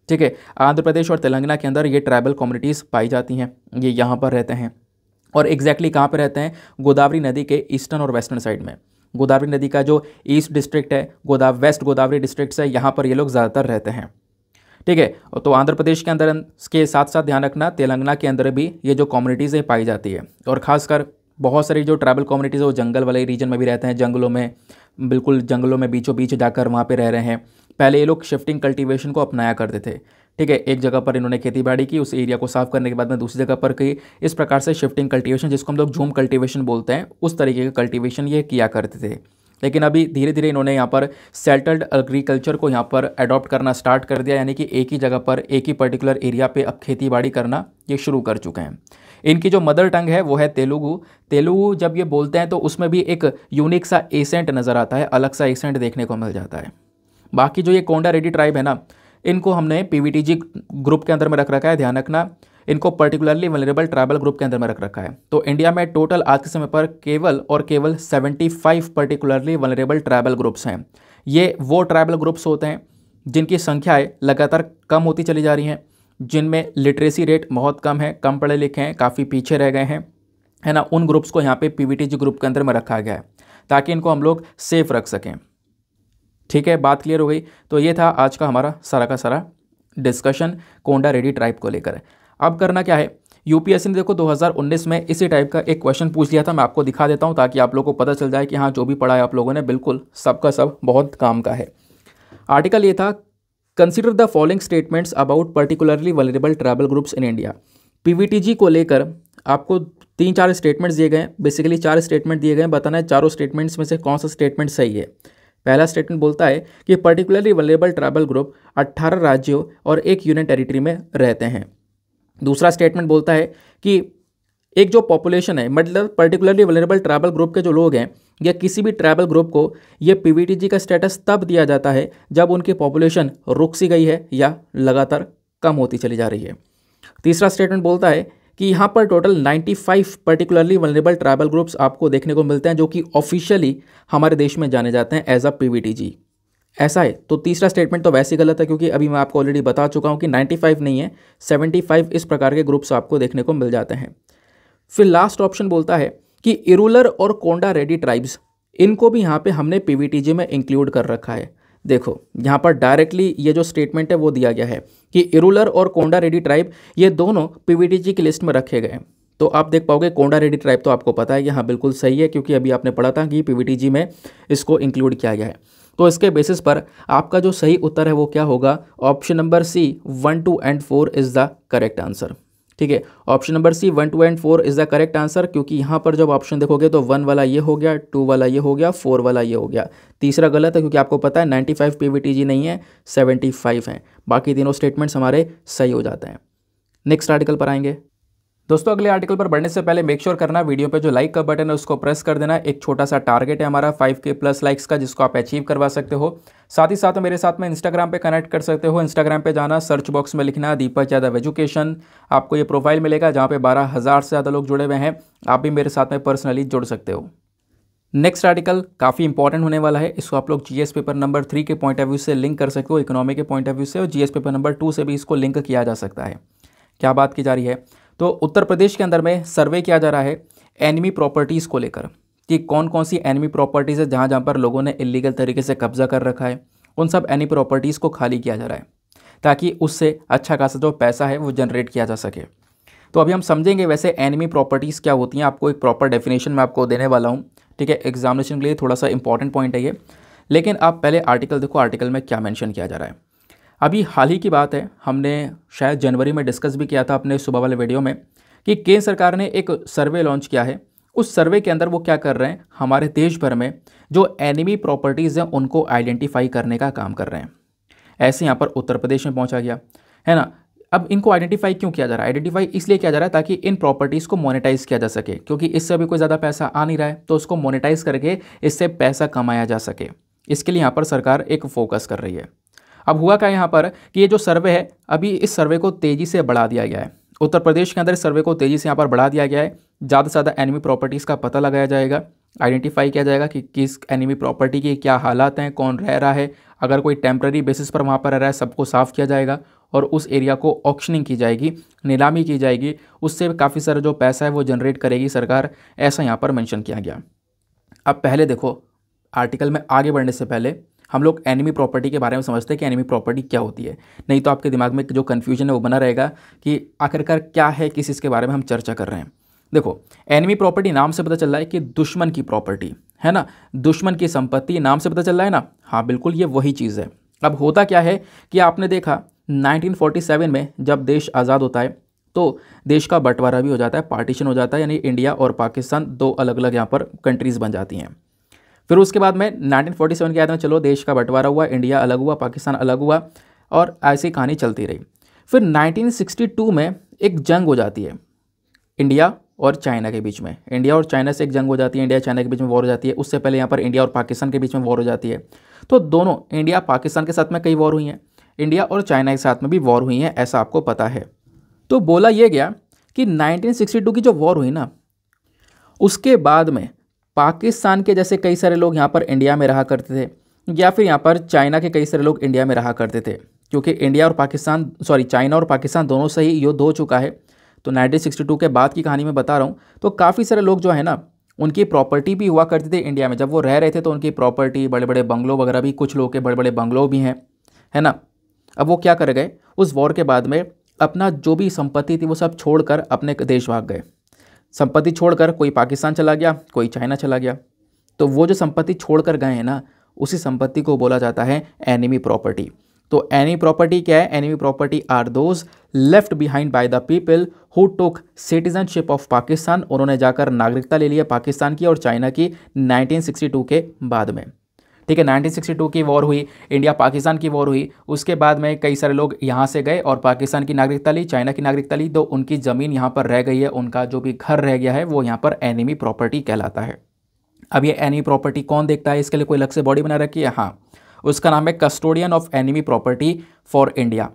ठीक है। आंध्र प्रदेश और तेलंगाना के अंदर ये ट्राइबल कम्युनिटीज़ पाई जाती हैं, ये यहाँ पर रहते हैं। और एग्जैक्टली कहाँ पर रहते हैं, गोदावरी नदी के ईस्टर्न और वेस्टर्न साइड में। गोदावरी नदी का जो ईस्ट डिस्ट्रिक्ट है, गोदा वेस्ट गोदावरी डिस्ट्रिक्ट है, यहाँ पर ये लोग ज़्यादातर रहते हैं, ठीक है। तो आंध्र प्रदेश के अंदर के साथ साथ ध्यान रखना, तेलंगाना के अंदर भी ये जो कम्युनिटीज़ है पाई जाती है। और ख़ासकर बहुत सारी जो ट्राइबल कम्युनिटीज़ है वो जंगल वाले रीजन में भी रहते हैं, जंगलों में, बिल्कुल जंगलों में बीचों बीच जाकर वहाँ पे रह रहे हैं। पहले ये लोग शिफ्टिंग कल्टीवेशन को अपनाया करते थे, ठीक है। एक जगह पर इन्होंने खेती बाड़ी की, उस एरिया को साफ करने के बाद में दूसरी जगह पर की, इस प्रकार से शिफ्टिंग कल्टीवेशन, जिसको हम लोग झूम कल्टीवेशन बोलते हैं, उस तरीके का कल्टीवेशन ये किया करते थे। लेकिन अभी धीरे धीरे इन्होंने यहाँ पर सेटल्ड एग्रीकल्चर को यहाँ पर अडॉप्ट करना स्टार्ट कर दिया, यानी कि एक ही जगह पर एक ही पर्टिकुलर एरिया पे अब खेतीबाड़ी करना ये शुरू कर चुके हैं। इनकी जो मदर टंग है वो है तेलुगु। तेलुगु जब ये बोलते हैं तो उसमें भी एक यूनिक सा एसेंट नज़र आता है, अलग सा एसेंट देखने को मिल जाता है। बाकी जो ये कोंडा रेड्डी ट्राइब है ना, इनको हमने पीवीटीजी ग्रुप के अंदर में रख रखा है, ध्यान रखना। इनको पर्टिकुलरली वल्नरेबल ट्राइबल ग्रुप के अंदर में रख रखा है। तो इंडिया में टोटल आज के समय पर केवल और केवल पचहत्तर पर्टिकुलरली वल्नरेबल ट्राइबल ग्रुप्स हैं। ये वो ट्राइबल ग्रुप्स होते हैं जिनकी संख्याएं लगातार कम होती चली जा रही हैं, जिनमें लिटरेसी रेट बहुत कम है, कम पढ़े लिखे हैं, काफ़ी पीछे रह गए हैं, है ना। उन ग्रुप्स को यहाँ पर पीवीटीजी ग्रुप के अंदर में रखा गया है ताकि इनको हम लोग सेफ रख सकें। ठीक है, बात क्लियर हो गई। तो ये था आज का हमारा सारा का सारा डिस्कशन कोंडा रेड्डी ट्राइब को लेकर। अब करना क्या है, यूपीएससी ने देखो दो हज़ार उन्नीस में इसी टाइप का एक क्वेश्चन पूछ लिया था। मैं आपको दिखा देता हूँ ताकि आप लोगों को पता चल जाए कि हाँ, जो भी पढ़ा है आप लोगों ने बिल्कुल सबका सब बहुत काम का है। आर्टिकल ये था, consider the following statements about particularly vulnerable tribal groups in India. PVTG को लेकर आपको तीन चार स्टेटमेंट्स दिए गए, बेसिकली चार स्टेटमेंट दिए गए, बताना है चारों स्टेटमेंट्स में से कौन सा स्टेटमेंट सही है। पहला स्टेटमेंट बोलता है कि पर्टिकुलरली वल्नरेबल ट्राइबल ग्रुप अट्ठारह राज्यों और एक यूनियन टेरिटरी में रहते हैं। दूसरा स्टेटमेंट बोलता है कि एक जो पॉपुलेशन है, मतलब पर्टिकुलरली वल्नरेबल ट्राइबल ग्रुप के जो लोग हैं या किसी भी ट्राइबल ग्रुप को, ये पीवीटीजी का स्टेटस तब दिया जाता है जब उनकी पॉपुलेशन रुक सी गई है या लगातार कम होती चली जा रही है। तीसरा स्टेटमेंट बोलता है कि यहाँ पर टोटल पचानवे पर्टिकुलरली वल्नरेबल ट्राइबल ग्रुप्स आपको देखने को मिलते हैं जो कि ऑफिशियली हमारे देश में जाने जाते हैं एज अ पीवीटीजी। ऐसा है तो तीसरा स्टेटमेंट तो वैसे ही गलत है, क्योंकि अभी मैं आपको ऑलरेडी बता चुका हूँ कि पचानवे नहीं है, पचहत्तर इस प्रकार के ग्रुप्स आपको देखने को मिल जाते हैं। फिर लास्ट ऑप्शन बोलता है कि इरूलर और कोंडा रेड्डी ट्राइब्स, इनको भी यहाँ पर हमने पीवीटीजी में इंक्लूड कर रखा है। देखो यहाँ पर डायरेक्टली ये जो स्टेटमेंट है वो दिया गया है कि इरूलर और कोंडा रेड्डी ट्राइब, ये दोनों पीवीटीजी की लिस्ट में रखे गए हैं। तो आप देख पाओगे कोंडा रेड्डी ट्राइब तो आपको पता है कि हाँ बिल्कुल सही है, क्योंकि अभी आपने पढ़ा था कि पीवीटीजी में इसको इंक्लूड किया गया है। तो इसके बेसिस पर आपका जो सही उत्तर है वो क्या होगा, option number C one two and four is the correct answer. ठीक है, option number C one two and four is the correct answer, क्योंकि यहाँ पर जब ऑप्शन देखोगे तो वन वाला ये हो गया, टू वाला ये हो गया, फोर वाला ये हो गया। तीसरा गलत है क्योंकि आपको पता है पचानवे पीवीटीजी नहीं है, पचहत्तर हैं। बाकी तीनों स्टेटमेंट्स हमारे सही हो जाते हैं। नेक्स्ट आर्टिकल पर आएंगे दोस्तों। अगले आर्टिकल पर बढ़ने से पहले मेक श्योर करना वीडियो पे जो लाइक का बटन है उसको प्रेस कर देना। एक छोटा सा टारगेट है हमारा फाइव के प्लस लाइक्स का, जिसको आप अचीव करवा सकते हो। साथ ही साथ मेरे साथ में इंस्टाग्राम पे कनेक्ट कर सकते हो। इंस्टाग्राम पे जाना, सर्च बॉक्स में लिखना दीपक यादव एजुकेशन, आपको ये प्रोफाइल मिलेगा जहाँ पर बारह हज़ार से ज़्यादा लोग जुड़े हुए हैं। आप भी मेरे साथ में पर्सनली जुड़ सकते हो। नेक्स्ट आर्टिकल काफ़ी इंपॉर्टेंट होने वाला है, इसको आप लोग जीएस पेपर नंबर थ्री के पॉइंट ऑफ व्यू से लिंक कर सकते हो, इकोनॉमी के पॉइंट ऑफ व्यू से, और जीएस पेपर नंबर टू से भी इसको लिंक किया जा सकता है। क्या बात की जा रही है, तो उत्तर प्रदेश के अंदर में सर्वे किया जा रहा है एनिमी प्रॉपर्टीज़ को लेकर कि कौन कौन सी एनिमी प्रॉपर्टीज़ है जहाँ जहाँ पर लोगों ने इलीगल तरीके से कब्जा कर रखा है, उन सब एनिमी प्रॉपर्टीज़ को खाली किया जा रहा है ताकि उससे अच्छा खासा जो पैसा है वो जनरेट किया जा सके। तो अभी हम समझेंगे वैसे एनिमी प्रॉपर्टीज़ क्या होती हैं, आपको एक प्रॉपर डेफिनेशन मैं आपको देने वाला हूँ। ठीक है, एग्जामिनेशन के लिए थोड़ा सा इंपॉर्टेंट पॉइंट है ये, लेकिन आप पहले आर्टिकल देखो आर्टिकल में क्या मेंशन किया जा रहा है। अभी हाल ही की बात है, हमने शायद जनवरी में डिस्कस भी किया था अपने सुबह वाले वीडियो में, कि केंद्र सरकार ने एक सर्वे लॉन्च किया है। उस सर्वे के अंदर वो क्या कर रहे हैं, हमारे देश भर में जो एनिमी प्रॉपर्टीज़ हैं उनको आइडेंटिफाई करने का काम कर रहे हैं। ऐसे यहाँ पर उत्तर प्रदेश में पहुँचा गया है ना। अब इनको आइडेंटिफाई क्यों किया जा रहा है, आइडेंटिफाई इसलिए किया जा रहा है ताकि इन प्रॉपर्टीज़ को मोनेटाइज़ किया जा सके, क्योंकि इससे अभी कोई ज़्यादा पैसा आ नहीं रहा है, तो उसको मोनेटाइज़ करके इससे पैसा कमाया जा सके। इसके लिए यहाँ पर सरकार एक फोकस कर रही है। अब हुआ क्या यहाँ पर कि ये जो सर्वे है, अभी इस सर्वे को तेज़ी से बढ़ा दिया गया है। उत्तर प्रदेश के अंदर इस सर्वे को तेज़ी से यहाँ पर बढ़ा दिया गया है। ज़्यादा से ज़्यादा एनिमी प्रॉपर्टीज़ का पता लगाया जाएगा, आइडेंटिफाई किया जाएगा कि किस एनिमी प्रॉपर्टी की क्या हालात हैं, कौन रह रहा है, अगर कोई टेम्प्रेरी बेसिस पर वहाँ पर रह रहा है सबको साफ़ किया जाएगा और उस एरिया को ऑक्शनिंग की जाएगी, नीलामी की जाएगी, उससे काफ़ी सारा जो पैसा है वो जनरेट करेगी सरकार, ऐसा यहाँ पर मैंशन किया गया। अब पहले देखो आर्टिकल में आगे बढ़ने से पहले हम लोग एनिमी प्रॉपर्टी के बारे में समझते हैं कि एनिमी प्रॉपर्टी क्या होती है, नहीं तो आपके दिमाग में जो कन्फ्यूजन है वो बना रहेगा कि आखिरकार क्या है, किस चीज़ के बारे में हम चर्चा कर रहे हैं। देखो एनिमी प्रॉपर्टी नाम से पता चल रहा है कि दुश्मन की प्रॉपर्टी है ना, दुश्मन की संपत्ति, नाम से पता चल रहा है ना। हाँ बिल्कुल, ये वही चीज़ है। अब होता क्या है कि आपने देखा नाइनटीन फोर्टी सेवन में जब देश आज़ाद होता है तो देश का बंटवारा भी हो जाता है, पार्टीशन हो जाता है, यानी इंडिया और पाकिस्तान दो अलग अलग यहाँ पर कंट्रीज़ बन जाती हैं। फिर उसके बाद में नाइनटीन फोर्टी सेवन के आते हैं, चलो देश का बंटवारा हुआ, इंडिया अलग हुआ, पाकिस्तान अलग हुआ और ऐसी कहानी चलती रही। फिर नाइनटीन सिक्सटी टू में एक जंग हो जाती है इंडिया और चाइना के बीच में, इंडिया और चाइना से एक जंग हो जाती है, इंडिया चाइना के बीच में वॉर हो जाती है। उससे पहले यहाँ पर इंडिया और पाकिस्तान के बीच में वॉर हो जाती है। तो दोनों इंडिया पाकिस्तान के साथ में कई वॉर हुई हैं, इंडिया और चाइना के साथ में भी वॉर हुई हैं, ऐसा आपको पता है। तो बोला यह गया कि नाइनटीन सिक्सटी टू की जो वॉर हुई ना, उसके बाद में पाकिस्तान के जैसे कई सारे लोग यहाँ पर इंडिया में रहा करते थे या फिर यहाँ पर चाइना के कई सारे लोग इंडिया में रहा करते थे, क्योंकि इंडिया और पाकिस्तान सॉरी चाइना और पाकिस्तान दोनों से ही युद्ध हो चुका है। तो नाइनटीन सिक्सटी टू के बाद की कहानी मैं बता रहा हूँ। तो काफ़ी सारे लोग जो है ना, उनकी प्रॉपर्टी भी हुआ करते थे इंडिया में, जब वो रह रहे थे तो उनकी प्रॉपर्टी, बड़े बड़े बंगलों वगैरह भी, कुछ लोग के बड़े बड़े बंगलों भी हैं, है ना। अब वो क्या कर गए, उस वॉर के बाद में अपना जो भी संपत्ति थी वो सब छोड़कर अपने देश भाग गए। संपत्ति छोड़कर कोई पाकिस्तान चला गया, कोई चाइना चला गया। तो वो जो संपत्ति छोड़कर गए हैं ना, उसी संपत्ति को बोला जाता है एनिमी प्रॉपर्टी। तो एनिमी प्रॉपर्टी क्या है? Enemy property are those left behind by the people who took citizenship of Pakistan. उन्होंने जाकर नागरिकता ले लिया पाकिस्तान की और चाइना की नाइनटीन सिक्सटी टू के बाद में। ठीक है, नाइनटीन सिक्सटी टू की वॉर हुई, इंडिया पाकिस्तान की वॉर हुई, उसके बाद में कई सारे लोग यहाँ से गए और पाकिस्तान की नागरिकता ली, चाइना की नागरिकता ली, तो उनकी ज़मीन यहाँ पर रह गई है, उनका जो भी घर रह गया है वो यहाँ पर एनिमी प्रॉपर्टी कहलाता है। अब ये एनिमी प्रॉपर्टी कौन देखता है, इसके लिए कोई अलग से बॉडी बना रखी है? हाँ, उसका नाम है custodian of enemy property for India.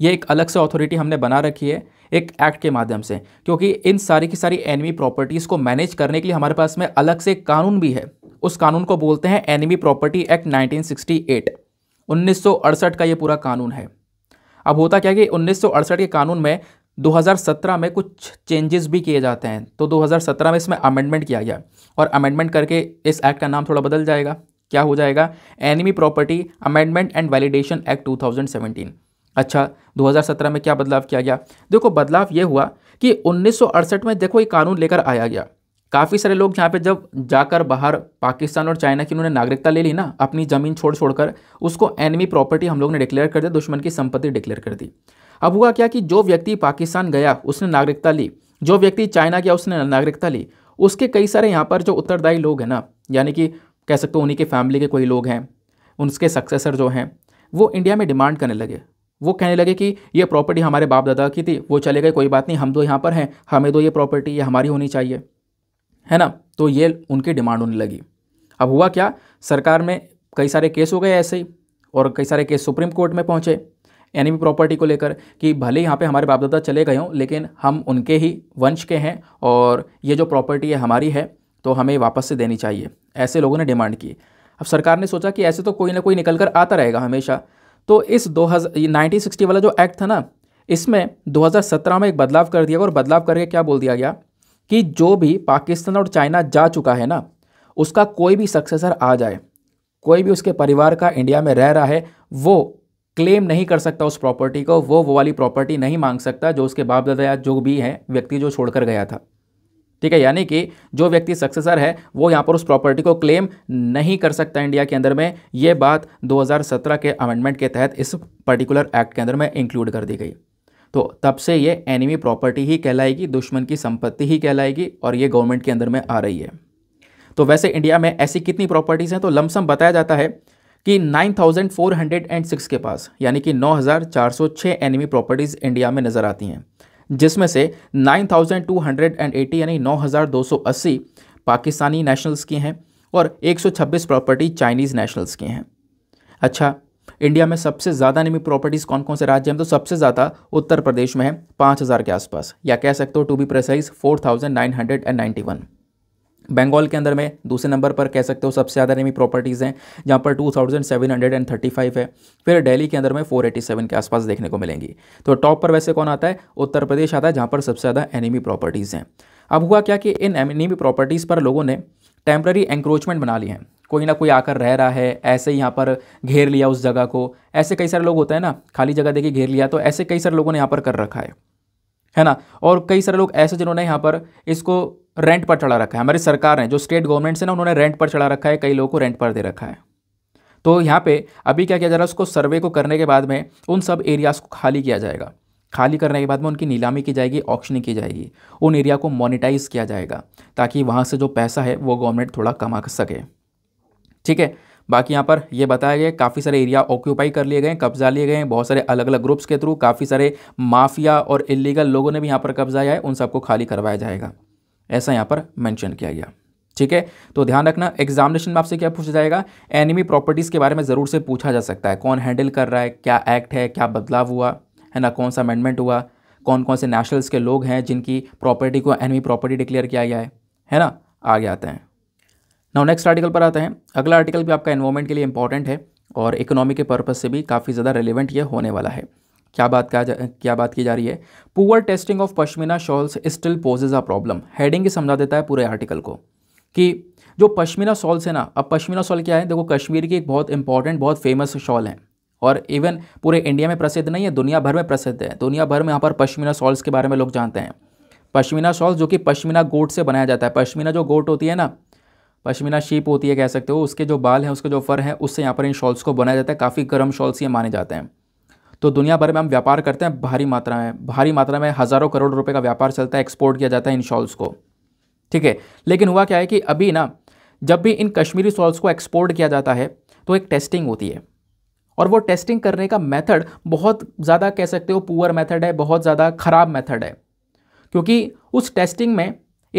ये एक अलग से अथॉरिटी हमने बना रखी है एक एक्ट के माध्यम से, क्योंकि इन सारी की सारी एनिमी प्रॉपर्टीज़ को मैनेज करने के लिए हमारे पास में अलग से कानून भी है। उस कानून को बोलते हैं enemy property act nineteen sixty eight. उन्नीस सौ अड़सठ का ये पूरा कानून है। अब होता क्या कि उन्नीस सौ अड़सठ के कानून में दो हज़ार सत्रह में कुछ चेंजेस भी किए जाते हैं। तो दो हज़ार सत्रह में इसमें अमेंडमेंट किया गया और अमेंडमेंट करके इस एक्ट का नाम थोड़ा बदल जाएगा। क्या हो जाएगा? Enemy property amendment and validation act two thousand seventeen. अच्छा, दो हज़ार सत्रह में क्या बदलाव किया गया? देखो, बदलाव ये हुआ कि उन्नीस सौ अड़सठ में देखो ये कानून लेकर आया गया। काफ़ी सारे लोग यहाँ पे जब जाकर बाहर पाकिस्तान और चाइना की उन्होंने नागरिकता ले ली ना, अपनी ज़मीन छोड़ छोड़कर, उसको एनिमी प्रॉपर्टी हम लोग ने डिक्लेयर कर दिया, दुश्मन की संपत्ति डिक्लेयर कर दी। अब हुआ क्या कि जो व्यक्ति पाकिस्तान गया उसने नागरिकता ली, जो व्यक्ति चाइना गया उसने नागरिकता ली, उसके कई सारे यहाँ पर जो उत्तरदायी लोग हैं ना, यानी कि कह सकते हो उन्हीं के फैमिली के कोई लोग हैं, उनके सक्सेसर जो हैं, वो इंडिया में डिमांड करने लगे। वो कहने लगे कि ये प्रॉपर्टी हमारे बाप दादा की थी, वो चले गए, कोई बात नहीं, हम तो यहाँ पर हैं, हमें तो ये प्रॉपर्टी ये हमारी होनी चाहिए, है ना। तो ये उनकी डिमांड होने लगी। अब हुआ क्या, सरकार में कई सारे केस हो गए ऐसे ही, और कई सारे केस सुप्रीम कोर्ट में पहुँचे एनिमी प्रॉपर्टी को लेकर कि भले यहाँ पे हमारे बाप दादा चले गए हों, लेकिन हम उनके ही वंश के हैं और ये जो प्रॉपर्टी है हमारी है, तो हमें वापस से देनी चाहिए, ऐसे लोगों ने डिमांड की। अब सरकार ने सोचा कि ऐसे तो कोई ना कोई निकल कर आता रहेगा हमेशा। तो इस दो हज़ार नाइनटीन सिक्सटी वाला जो एक्ट था ना, इसमें दो हज़ार सत्रह में एक बदलाव कर दिया गया और बदलाव करके क्या बोल दिया गया कि जो भी पाकिस्तान और चाइना जा चुका है ना, उसका कोई भी सक्सेसर आ जाए, कोई भी उसके परिवार का इंडिया में रह रहा है, वो क्लेम नहीं कर सकता उस प्रॉपर्टी को, वो वो वाली प्रॉपर्टी नहीं मांग सकता जो उसके बाप दादा या जो भी है व्यक्ति जो छोड़कर गया था। ठीक है, यानी कि जो व्यक्ति सक्सेसर है वो यहाँ पर उस प्रॉपर्टी को क्लेम नहीं कर सकता इंडिया के अंदर में। ये बात दो हज़ार सत्रह के अमेंडमेंट के तहत इस पर्टिकुलर एक्ट के अंदर में इंक्लूड कर दी गई। तो तब से ये एनिमी प्रॉपर्टी ही कहलाएगी, दुश्मन की संपत्ति ही कहलाएगी, और ये गवर्नमेंट के अंदर में आ रही है। तो वैसे इंडिया में ऐसी कितनी प्रॉपर्टीज़ हैं? तो लमसम बताया जाता है कि nine thousand four hundred six के पास, यानी कि नौ हज़ार चार सौ छह एनिमी प्रॉपर्टीज़ इंडिया में नज़र आती हैं, जिसमें से nine thousand two hundred eighty यानी नौ हज़ार दो सौ अस्सी पाकिस्तानी नेशनल्स की हैं और एक सौ छब्बीस प्रॉपर्टी चाइनीज़ नेशनल्स की हैं। अच्छा, इंडिया में सबसे ज़्यादा एनिमी प्रॉपर्टीज़ कौन कौन से राज्य हैं? तो सबसे ज़्यादा उत्तर प्रदेश में है, पाँच हज़ार के आसपास, या कह सकते हो to be precise four thousand nine hundred ninety one. Bengal के अंदर में दूसरे नंबर पर कह सकते हो सबसे ज़्यादा एनिमी प्रॉपर्टीज़ हैं, जहाँ पर two thousand seven hundred thirty five है। फिर दिल्ली के अंदर में फोर एटी सेवन के आसपास देखने को मिलेंगी। तो टॉप पर वैसे कौन आता है? उत्तर प्रदेश आता है, जहाँ पर सबसे ज़्यादा एनिमी प्रॉपर्टीज़ हैं। अब हुआ क्या कि इन एनिमी प्रॉपर्टीज़ पर लोगों ने टेम्प्ररी एंक्रोचमेंट बना लिए हैं, कोई ना कोई आकर रह रहा है, ऐसे ही यहाँ पर घेर लिया उस जगह को। ऐसे कई सारे लोग होते हैं ना, खाली जगह देखिए घेर लिया, तो ऐसे कई सारे लोगों ने यहाँ पर कर रखा है, है ना। और कई सारे लोग ऐसे जिन्होंने यहाँ पर इसको रेंट पर चढ़ा रखा है, हमारी सरकार ने जो स्टेट गवर्नमेंट्स है ना, उन्होंने रेंट पर चढ़ा रखा है, कई लोगों को रेंट पर दे रखा है। तो यहाँ पे अभी क्या किया जा रहा है, उसको सर्वे को करने के बाद में उन सब एरियाज़ को खाली किया जाएगा, खाली करने के बाद में उनकी नीलामी की जाएगी, ऑक्शनिंग की जाएगी, उन एरिया को मोनिटाइज किया जाएगा, ताकि वहाँ से जो पैसा है वो गवर्नमेंट थोड़ा कमा सके। ठीक है। बाकी यहाँ पर ये बताया गया काफ़ी सारे एरिया ऑक्यूपाई कर लिए गए, कब्जा लिए गए बहुत सारे अलग अलग ग्रुप्स के थ्रू, काफ़ी सारे माफिया और इलीगल लोगों ने भी यहाँ पर कब्जा किया है, उन सबको खाली करवाया जाएगा, ऐसा यहाँ पर मेंशन किया गया। ठीक है, तो ध्यान रखना एग्जामिनेशन में आपसे क्या पूछा जाएगा, एनिमी प्रॉपर्टीज़ के बारे में ज़रूर से पूछा जा सकता है, कौन हैंडल कर रहा है, क्या एक्ट है, क्या बदलाव हुआ है ना, कौन सा अमेंडमेंट हुआ, कौन कौन से नेशनल्स के लोग हैं जिनकी प्रॉपर्टी को एनिमी प्रॉपर्टी डिक्लेयर किया गया है, है ना। आगे आते हैं, नाउ नेक्स्ट आर्टिकल पर आते हैं। अगला आर्टिकल भी आपका एनवायरमेंट के लिए इंपॉर्टेंट है और इकोनॉमी के पर्पज़ से भी काफ़ी ज़्यादा रेलिवेंट ये होने वाला है। क्या बात कहा जा क्या बात की जा रही है, poor testing of pashmina shawls still poses a problem. Heading ही समझा देता है पूरे आर्टिकल को कि जो पश्मीना शॉल्स है ना, अब पश्मीना शॉल क्या है, देखो कश्मीर की एक बहुत इंपॉर्टेंट बहुत फेमस शॉल है और इवन पूरे इंडिया में प्रसिद्ध नहीं है, दुनिया भर में प्रसिद्ध है। दुनिया भर में यहाँ पर पश्मीना शॉल्स के बारे में लोग जानते हैं। पश्मीना शॉल्स जो कि पश्मीना गोट से बनाया जाता है, पश्मीना जो गोट होती है ना, पश्मीना शीप होती है कह सकते हो, उसके जो बाल हैं उसके जो फर हैं उससे यहाँ पर इन शॉल्स को बनाया जाता है। काफ़ी गर्म शॉल्स ये माने जाते हैं, तो दुनिया भर में हम व्यापार करते हैं भारी मात्रा में, भारी मात्रा में हज़ारों करोड़ रुपये का व्यापार चलता है, एक्सपोर्ट किया जाता है इन शॉल्स को। ठीक है, लेकिन हुआ क्या है कि अभी ना जब भी इन कश्मीरी शॉल्स को एक्सपोर्ट किया जाता है तो एक टेस्टिंग होती है और वो टेस्टिंग करने का मेथड बहुत ज़्यादा कह सकते हो पुअर मेथड है, बहुत ज़्यादा ख़राब मेथड है, क्योंकि उस टेस्टिंग में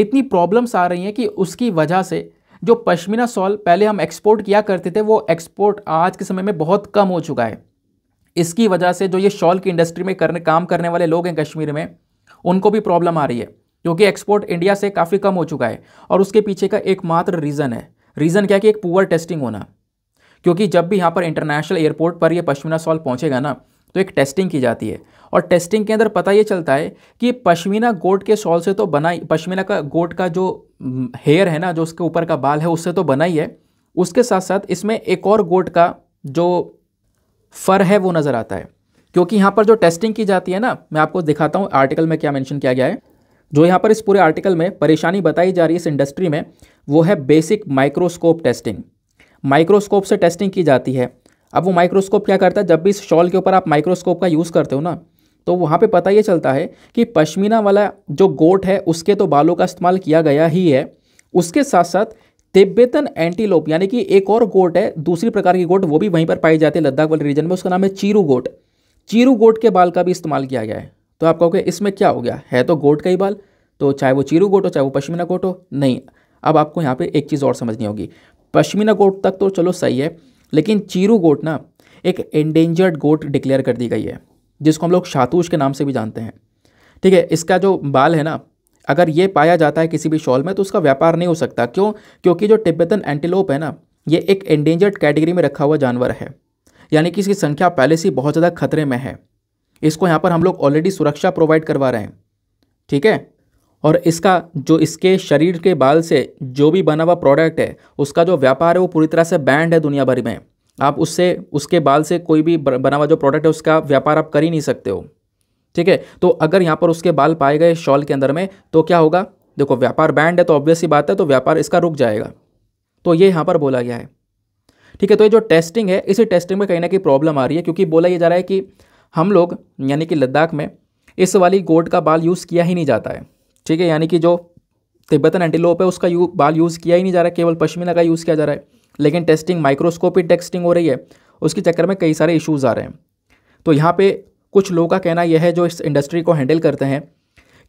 इतनी प्रॉब्लम्स आ रही हैं कि उसकी वजह से जो पश्मीना शॉल पहले हम एक्सपोर्ट किया करते थे वो एक्सपोर्ट आज के समय में बहुत कम हो चुका है। इसकी वजह से जो ये शॉल की इंडस्ट्री में करने काम करने वाले लोग हैं कश्मीर में, उनको भी प्रॉब्लम आ रही है क्योंकि एक्सपोर्ट इंडिया से काफ़ी कम हो चुका है और उसके पीछे का एकमात्र रीज़न है। रीज़न क्या है कि एक पुअर टेस्टिंग होना, क्योंकि जब भी यहाँ पर इंटरनेशनल एयरपोर्ट पर ये पश्मीना शॉल पहुँचेगा ना तो एक टेस्टिंग की जाती है और टेस्टिंग के अंदर पता ये चलता है कि पश्मीना गोट के शॉल से तो बना, पश्मीना का गोट का जो हेयर है ना, जो उसके ऊपर का बाल है उससे तो बना ही है, उसके साथ साथ इसमें एक और गोट का जो फर है वो नज़र आता है। क्योंकि यहाँ पर जो टेस्टिंग की जाती है ना, मैं आपको दिखाता हूँ आर्टिकल में क्या मेंशन किया गया है। जो यहाँ पर इस पूरे आर्टिकल में परेशानी बताई जा रही है इस इंडस्ट्री में, वो है बेसिक माइक्रोस्कोप टेस्टिंग। माइक्रोस्कोप से टेस्टिंग की जाती है। अब वो माइक्रोस्कोप क्या करता है, जब भी इस शॉल के ऊपर आप माइक्रोस्कोप का यूज़ करते हो ना तो वहाँ पे पता ये चलता है कि पश्मीना वाला जो गोट है उसके तो बालों का इस्तेमाल किया गया ही है, उसके साथ साथ तिब्बतन एंटीलोप यानी कि एक और गोट है, दूसरी प्रकार की गोट, वो भी वहीं पर पाई जाती है लद्दाख वाले रीजन में, उसका नाम है चीरू गोट। चीरू गोट के बाल का भी इस्तेमाल किया गया है। तो आप कहोगे इसमें क्या हो गया, है तो गोट का ही बाल, तो चाहे वो चीरू गोट हो चाहे वो पश्मीना गोट हो। नहीं, अब आपको यहाँ पर एक चीज़ और समझनी होगी, पश्मीना गोट तक तो चलो सही है, लेकिन चीरू गोट ना एक एंडेंजर्ड गोट डिक्लेयर कर दी गई है, जिसको हम लोग शाहतूश के नाम से भी जानते हैं। ठीक है, इसका जो बाल है ना, अगर ये पाया जाता है किसी भी शॉल में तो उसका व्यापार नहीं हो सकता। क्यों? क्योंकि जो टिबेटन एंटीलोप है ना, ये एक एंडेंजर्ड कैटेगरी में रखा हुआ जानवर है, यानी कि इसकी संख्या पहले से बहुत ज़्यादा खतरे में है। इसको यहाँ पर हम लोग ऑलरेडी सुरक्षा प्रोवाइड करवा रहे हैं। ठीक है, और इसका जो इसके शरीर के बाल से जो भी बना हुआ प्रोडक्ट है उसका जो व्यापार है वो पूरी तरह से बैंड है दुनिया भर में। आप उससे उसके बाल से कोई भी बना हुआ जो प्रोडक्ट है उसका व्यापार आप कर ही नहीं सकते हो। ठीक है, तो अगर यहाँ पर उसके बाल पाए गए शॉल के अंदर में तो क्या होगा, देखो व्यापार बैंड है तो ऑब्वियस ही बात है, तो व्यापार इसका रुक जाएगा। तो ये यहाँ पर बोला गया है। ठीक है, तो ये जो टेस्टिंग है, इसी टेस्टिंग में कहीं ना कहीं प्रॉब्लम आ रही है, क्योंकि बोला यह जा रहा है कि हम लोग यानी कि लद्दाख में इस वाली गोट का बाल यूज़ किया ही नहीं जाता है। ठीक है, यानी कि जो तिब्बतन एंटीलोप है उसका यू, बाल यूज़ किया ही नहीं जा रहा है, केवल पश्मीना का यूज़ किया जा रहा है, लेकिन टेस्टिंग माइक्रोस्कोपिक टेस्टिंग हो रही है, उसके चक्कर में कई सारे इश्यूज़ आ रहे हैं। तो यहाँ पे कुछ लोगों का कहना यह है जो इस इंडस्ट्री को हैंडल करते हैं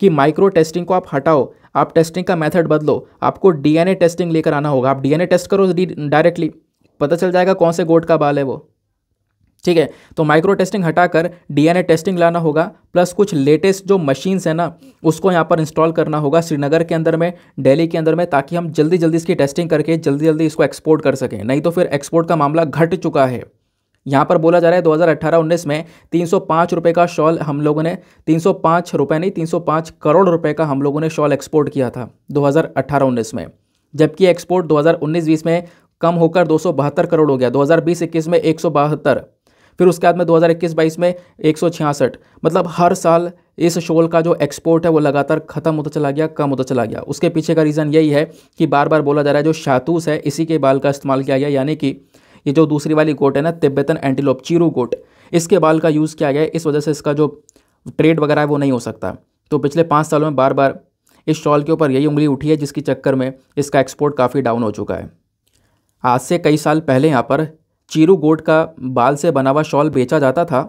कि माइक्रो टेस्टिंग को आप हटाओ, आप टेस्टिंग का मैथड बदलो, आपको डीएनए टेस्टिंग लेकर आना होगा, आप डीएनए टेस्ट करो डायरेक्टली, पता चल जाएगा कौन से गोट का बाल है वो। ठीक है, तो माइक्रो टेस्टिंग हटाकर डीएनए टेस्टिंग लाना होगा, प्लस कुछ लेटेस्ट जो मशीन्स है ना उसको यहाँ पर इंस्टॉल करना होगा श्रीनगर के अंदर में, दिल्ली के अंदर में, ताकि हम जल्दी जल्दी इसकी टेस्टिंग करके जल्दी जल्दी इसको एक्सपोर्ट कर सकें। नहीं तो फिर एक्सपोर्ट का मामला घट चुका है। यहाँ पर बोला जा रहा है दो हज़ार अठारह उन्नीस में तीन सौ पाँच रुपये का शॉल हम लोगों ने, तीन सौ पाँच रुपये नहीं तीन सौ पाँच करोड़ रुपये का हम लोगों ने शॉल एक्सपोर्ट किया था दो हज़ार अठारह उन्नीस में, जबकि एक्सपोर्ट दो हज़ार उन्नीस बीस में कम होकर दो सौ बहत्तर करोड़ हो गया, दो हज़ार बीस इक्कीस में एक सौ बहत्तर, फिर उसके बाद में दो हज़ार इक्कीस बाईस में एक सौ छियासठ। मतलब हर साल इस शॉल का जो एक्सपोर्ट है वो लगातार ख़त्म होता चला गया, कम होता चला गया। उसके पीछे का रीज़न यही है कि बार बार बोला जा रहा है जो शाहतूस है इसी के बाल का इस्तेमाल किया गया, यानी कि ये जो दूसरी वाली गोट है ना तिब्बतन एंटीलोप चीरू गोट, इसके बाल का यूज़ किया गया, इस वजह से इसका जो ट्रेड वगैरह है वो नहीं हो सकता। तो पिछले पाँच सालों में बार बार इस शॉल के ऊपर यही उंगली उठी है, जिसके चक्कर में इसका एक्सपोर्ट काफ़ी डाउन हो चुका है। आज से कई साल पहले यहाँ पर चीरू गोट का बाल से बना हुआ शॉल बेचा जाता था,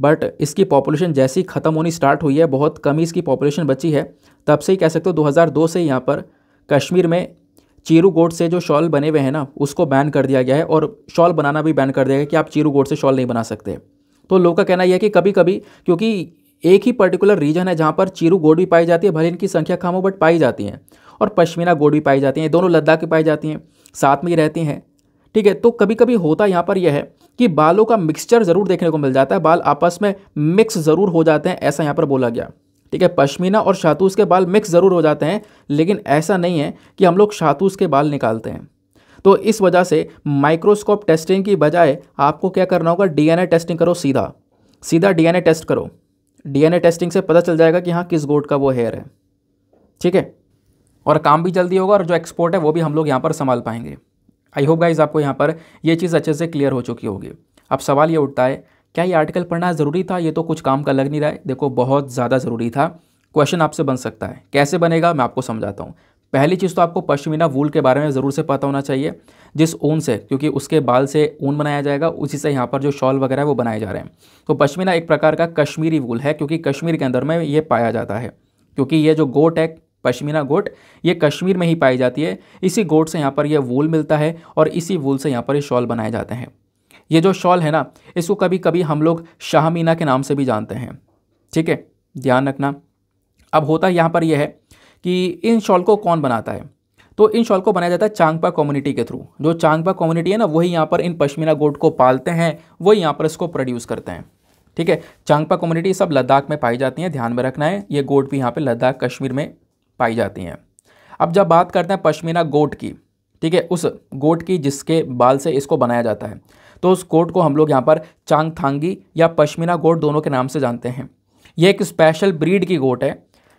बट इसकी पॉपुलेशन जैसी ख़त्म होनी स्टार्ट हुई है, बहुत कम ही इसकी पॉपुलेशन बची है। तब से ही कह सकते हो दो हज़ार दो से यहाँ पर कश्मीर में चीरू गोट से जो शॉल बने हुए हैं ना, उसको बैन कर दिया गया है और शॉल बनाना भी बैन कर दिया गया कि आप चीरू गोट से शॉल नहीं बना सकते। तो लोगों का कहना यह है कि कभी कभी, क्योंकि एक ही पर्टिकुलर रीजन है जहाँ पर चीरू गोट भी पाई जाती है, भले इनकी संख्या कम हो बट पाई जाती हैं, और पश्मीना गोट भी पाई जाती हैं, दोनों लद्दाख की पाई जाती हैं, साथ में ही रहती हैं, ठीक है। तो कभी कभी होता यहाँ पर यह है कि बालों का मिक्सचर ज़रूर देखने को मिल जाता है, बाल आपस में मिक्स ज़रूर हो जाते हैं, ऐसा यहाँ पर बोला गया, ठीक है। पश्मीना और शाहतूस के बाल मिक्स ज़रूर हो जाते हैं, लेकिन ऐसा नहीं है कि हम लोग शाहतूस के बाल निकालते हैं। तो इस वजह से माइक्रोस्कोप टेस्टिंग की बजाय आपको क्या करना होगा, डीएनए टेस्टिंग करो, सीधा सीधा डीएनए टेस्ट करो। डीएनए टेस्टिंग से पता चल जाएगा कि हाँ किस गोट का वो हेयर है, ठीक है। और काम भी जल्दी होगा और जो एक्सपोर्ट है वो भी हम लोग यहाँ पर संभाल पाएंगे। आई होप गाइज आपको यहाँ पर ये चीज़ अच्छे से क्लियर हो चुकी होगी। अब सवाल ये उठता है, क्या ये आर्टिकल पढ़ना ज़रूरी था? ये तो कुछ काम का लग नहीं रहा है। देखो, बहुत ज़्यादा ज़रूरी था। क्वेश्चन आपसे बन सकता है, कैसे बनेगा मैं आपको समझाता हूँ। पहली चीज़ तो आपको पश्मीना वूल के बारे में ज़रूर से पता होना चाहिए, जिस ऊन से, क्योंकि उसके बाल से ऊन बनाया जाएगा, उसी से यहाँ पर जो शॉल वगैरह है वो बनाए जा रहे हैं। तो पश्मीना एक प्रकार का कश्मीरी वूल है, क्योंकि कश्मीर के अंदर में ये पाया जाता है, क्योंकि ये जो गोट है पश्मीना गोट, ये कश्मीर में ही पाई जाती है। इसी गोट से यहाँ पर यह वूल मिलता है और इसी वूल से यहाँ पर ये शॉल बनाए जाते हैं। ये जो शॉल है ना, इसको कभी कभी हम लोग शाहमीना के नाम से भी जानते हैं, ठीक है, ध्यान रखना। अब होता यहाँ पर यह है कि इन शॉल को कौन बनाता है, तो इन शॉल को बनाया जाता है चांगपा कम्युनिटी के थ्रू। जो चांगपा कम्युनिटी है ना, वही यहाँ पर इन पश्मीना गोट को पालते हैं, वही यहाँ पर इसको प्रोड्यूस करते हैं, ठीक है। चांगपा कम्युनिटी सब लद्दाख में पाई जाती हैं, ध्यान में रखना है। ये गोट भी यहाँ पर लद्दाख कश्मीर में पाई जाती हैं। अब जब बात करते हैं पश्मीना गोट की, ठीक है, उस गोट की जिसके बाल से इसको बनाया जाता है, तो उस गोट को हम लोग यहाँ पर चांगथांगी या पश्मीना गोट दोनों के नाम से जानते हैं। ये एक स्पेशल ब्रीड की गोट है,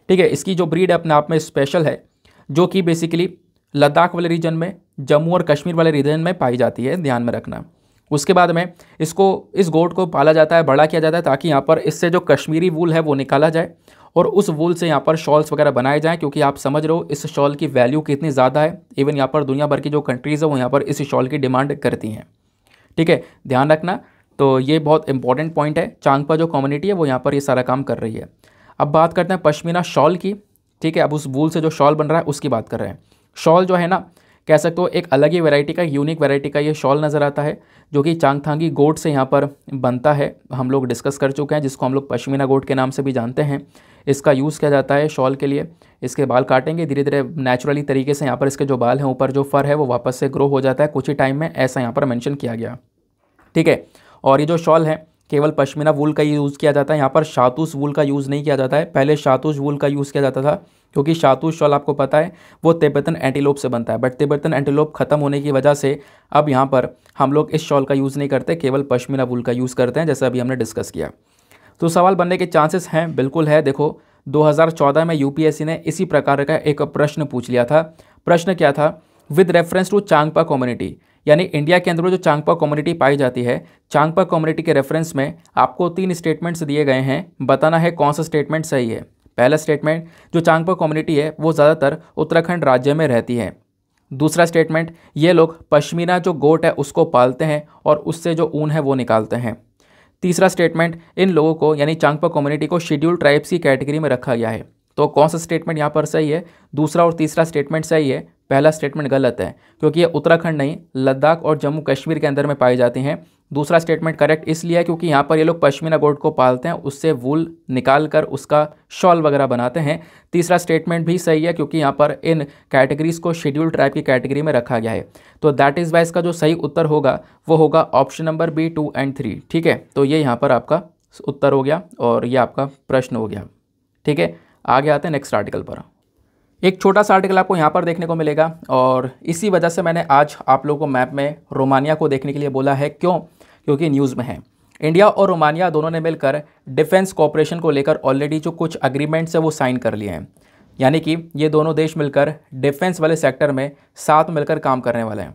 ठीक है। इसकी जो ब्रीड है अपने आप में स्पेशल है, जो कि बेसिकली लद्दाख वाले रीजन में, जम्मू और कश्मीर वाले रीजन में पाई जाती है, ध्यान में रखना। उसके बाद में इसको, इस गोट को पाला जाता है, बड़ा किया जाता है, ताकि यहाँ पर इससे जो कश्मीरी वूल है वो निकाला जाए और उस वूल से यहाँ पर शॉल्स वगैरह बनाए जाएँ, क्योंकि आप समझ रहे हो इस शॉल की वैल्यू कितनी ज़्यादा है। इवन यहाँ पर दुनिया भर की जो कंट्रीज़ है वो यहाँ पर इस शॉल की डिमांड करती हैं, ठीक है, ध्यान रखना। तो ये बहुत इंपॉर्टेंट पॉइंट है। चांगपा जो कम्युनिटी है वो यहाँ पर ये सारा काम कर रही है। अब बात करते हैं पश्मीना शॉल की, ठीक है। अब उस वूल से जो शॉल बन रहा है उसकी बात कर रहे हैं। शॉल जो है ना, कह सकते हो एक अलग ही वैरायटी का, यूनिक वैरायटी का ये शॉल नज़र आता है, जो कि चांगथांगी गोट से यहाँ पर बनता है, हम लोग डिस्कस कर चुके हैं, जिसको हम लोग पश्मीना गोट के नाम से भी जानते हैं। इसका यूज़ किया जाता है शॉल के लिए। इसके बाल काटेंगे, धीरे धीरे नेचुरली तरीके से यहाँ पर इसके जो बाल हैं, ऊपर जो फर है वो वापस से ग्रो हो जाता है कुछ ही टाइम में, ऐसा यहाँ पर मेंशन किया गया, ठीक है। और ये जो शॉल है केवल पश्मीना वूल का यूज़ किया जाता है, यहाँ पर शाहतूस वूल का यूज़ नहीं किया जाता है। पहले शाहतूस वूल का यूज़ किया जाता था, क्योंकि शाहतूस शॉल आपको पता है वो तिब्बतन एंटीलोप से बनता है, बट तिब्बतन एंटीलोप ख़त्म होने की वजह से अब यहाँ पर हम लोग इस शॉल का यूज़ नहीं करते, केवल पश्मीना वूल का यूज़ करते हैं, जैसा अभी हमने डिस्कस किया। तो सवाल बनने के चांसेस हैं, बिल्कुल है। देखो, दो हज़ार चौदह में यूपीएससी ने इसी प्रकार का एक प्रश्न पूछ लिया था। प्रश्न क्या था, with reference to Changpa community, यानी इंडिया के अंदर जो चांगपा कम्युनिटी पाई जाती है, चांगपा कम्युनिटी के रेफरेंस में आपको तीन स्टेटमेंट्स दिए गए हैं, बताना है कौन सा स्टेटमेंट सही है। पहला स्टेटमेंट, जो चांगपा कम्युनिटी है वो ज़्यादातर उत्तराखंड राज्य में रहती है। दूसरा स्टेटमेंट, ये लोग पश्मीना जो गोट है उसको पालते हैं और उससे जो ऊन है वो निकालते हैं। तीसरा स्टेटमेंट, इन लोगों को यानी चांगपा कम्युनिटी को शेड्यूल ट्राइब्स की कैटेगरी में रखा गया है। तो कौन सा स्टेटमेंट यहाँ पर सही है? दूसरा और तीसरा स्टेटमेंट सही है, पहला स्टेटमेंट गलत है, क्योंकि ये उत्तराखंड नहीं, लद्दाख और जम्मू कश्मीर के अंदर में पाई जाती हैं। दूसरा स्टेटमेंट करेक्ट इसलिए है क्योंकि यहाँ पर ये लोग पश्मीना गोट को पालते हैं, उससे वूल निकाल कर उसका शॉल वगैरह बनाते हैं। तीसरा स्टेटमेंट भी सही है क्योंकि यहाँ पर इन कैटेगरीज़ को शेड्यूल ट्राइब की कैटेगरी में रखा गया है। तो दैट इज़ वाई इसका जो सही उत्तर होगा वो होगा option number B, two and three, ठीक है। तो ये यहाँ पर आपका उत्तर हो गया और ये आपका प्रश्न हो गया, ठीक है। आगे आते हैं नेक्स्ट आर्टिकल पर। एक छोटा सा आर्टिकल आपको यहाँ पर देखने को मिलेगा और इसी वजह से मैंने आज आप लोगों को मैप में रोमानिया को देखने के लिए बोला है। क्यों? क्योंकि न्यूज़ में है। इंडिया और रोमानिया दोनों ने मिलकर डिफेंस कोऑपरेशन को लेकर ऑलरेडी जो कुछ अग्रीमेंट्स है वो साइन कर लिए हैं, यानी कि ये दोनों देश मिलकर डिफेंस वाले सेक्टर में साथ मिलकर काम करने वाले हैं।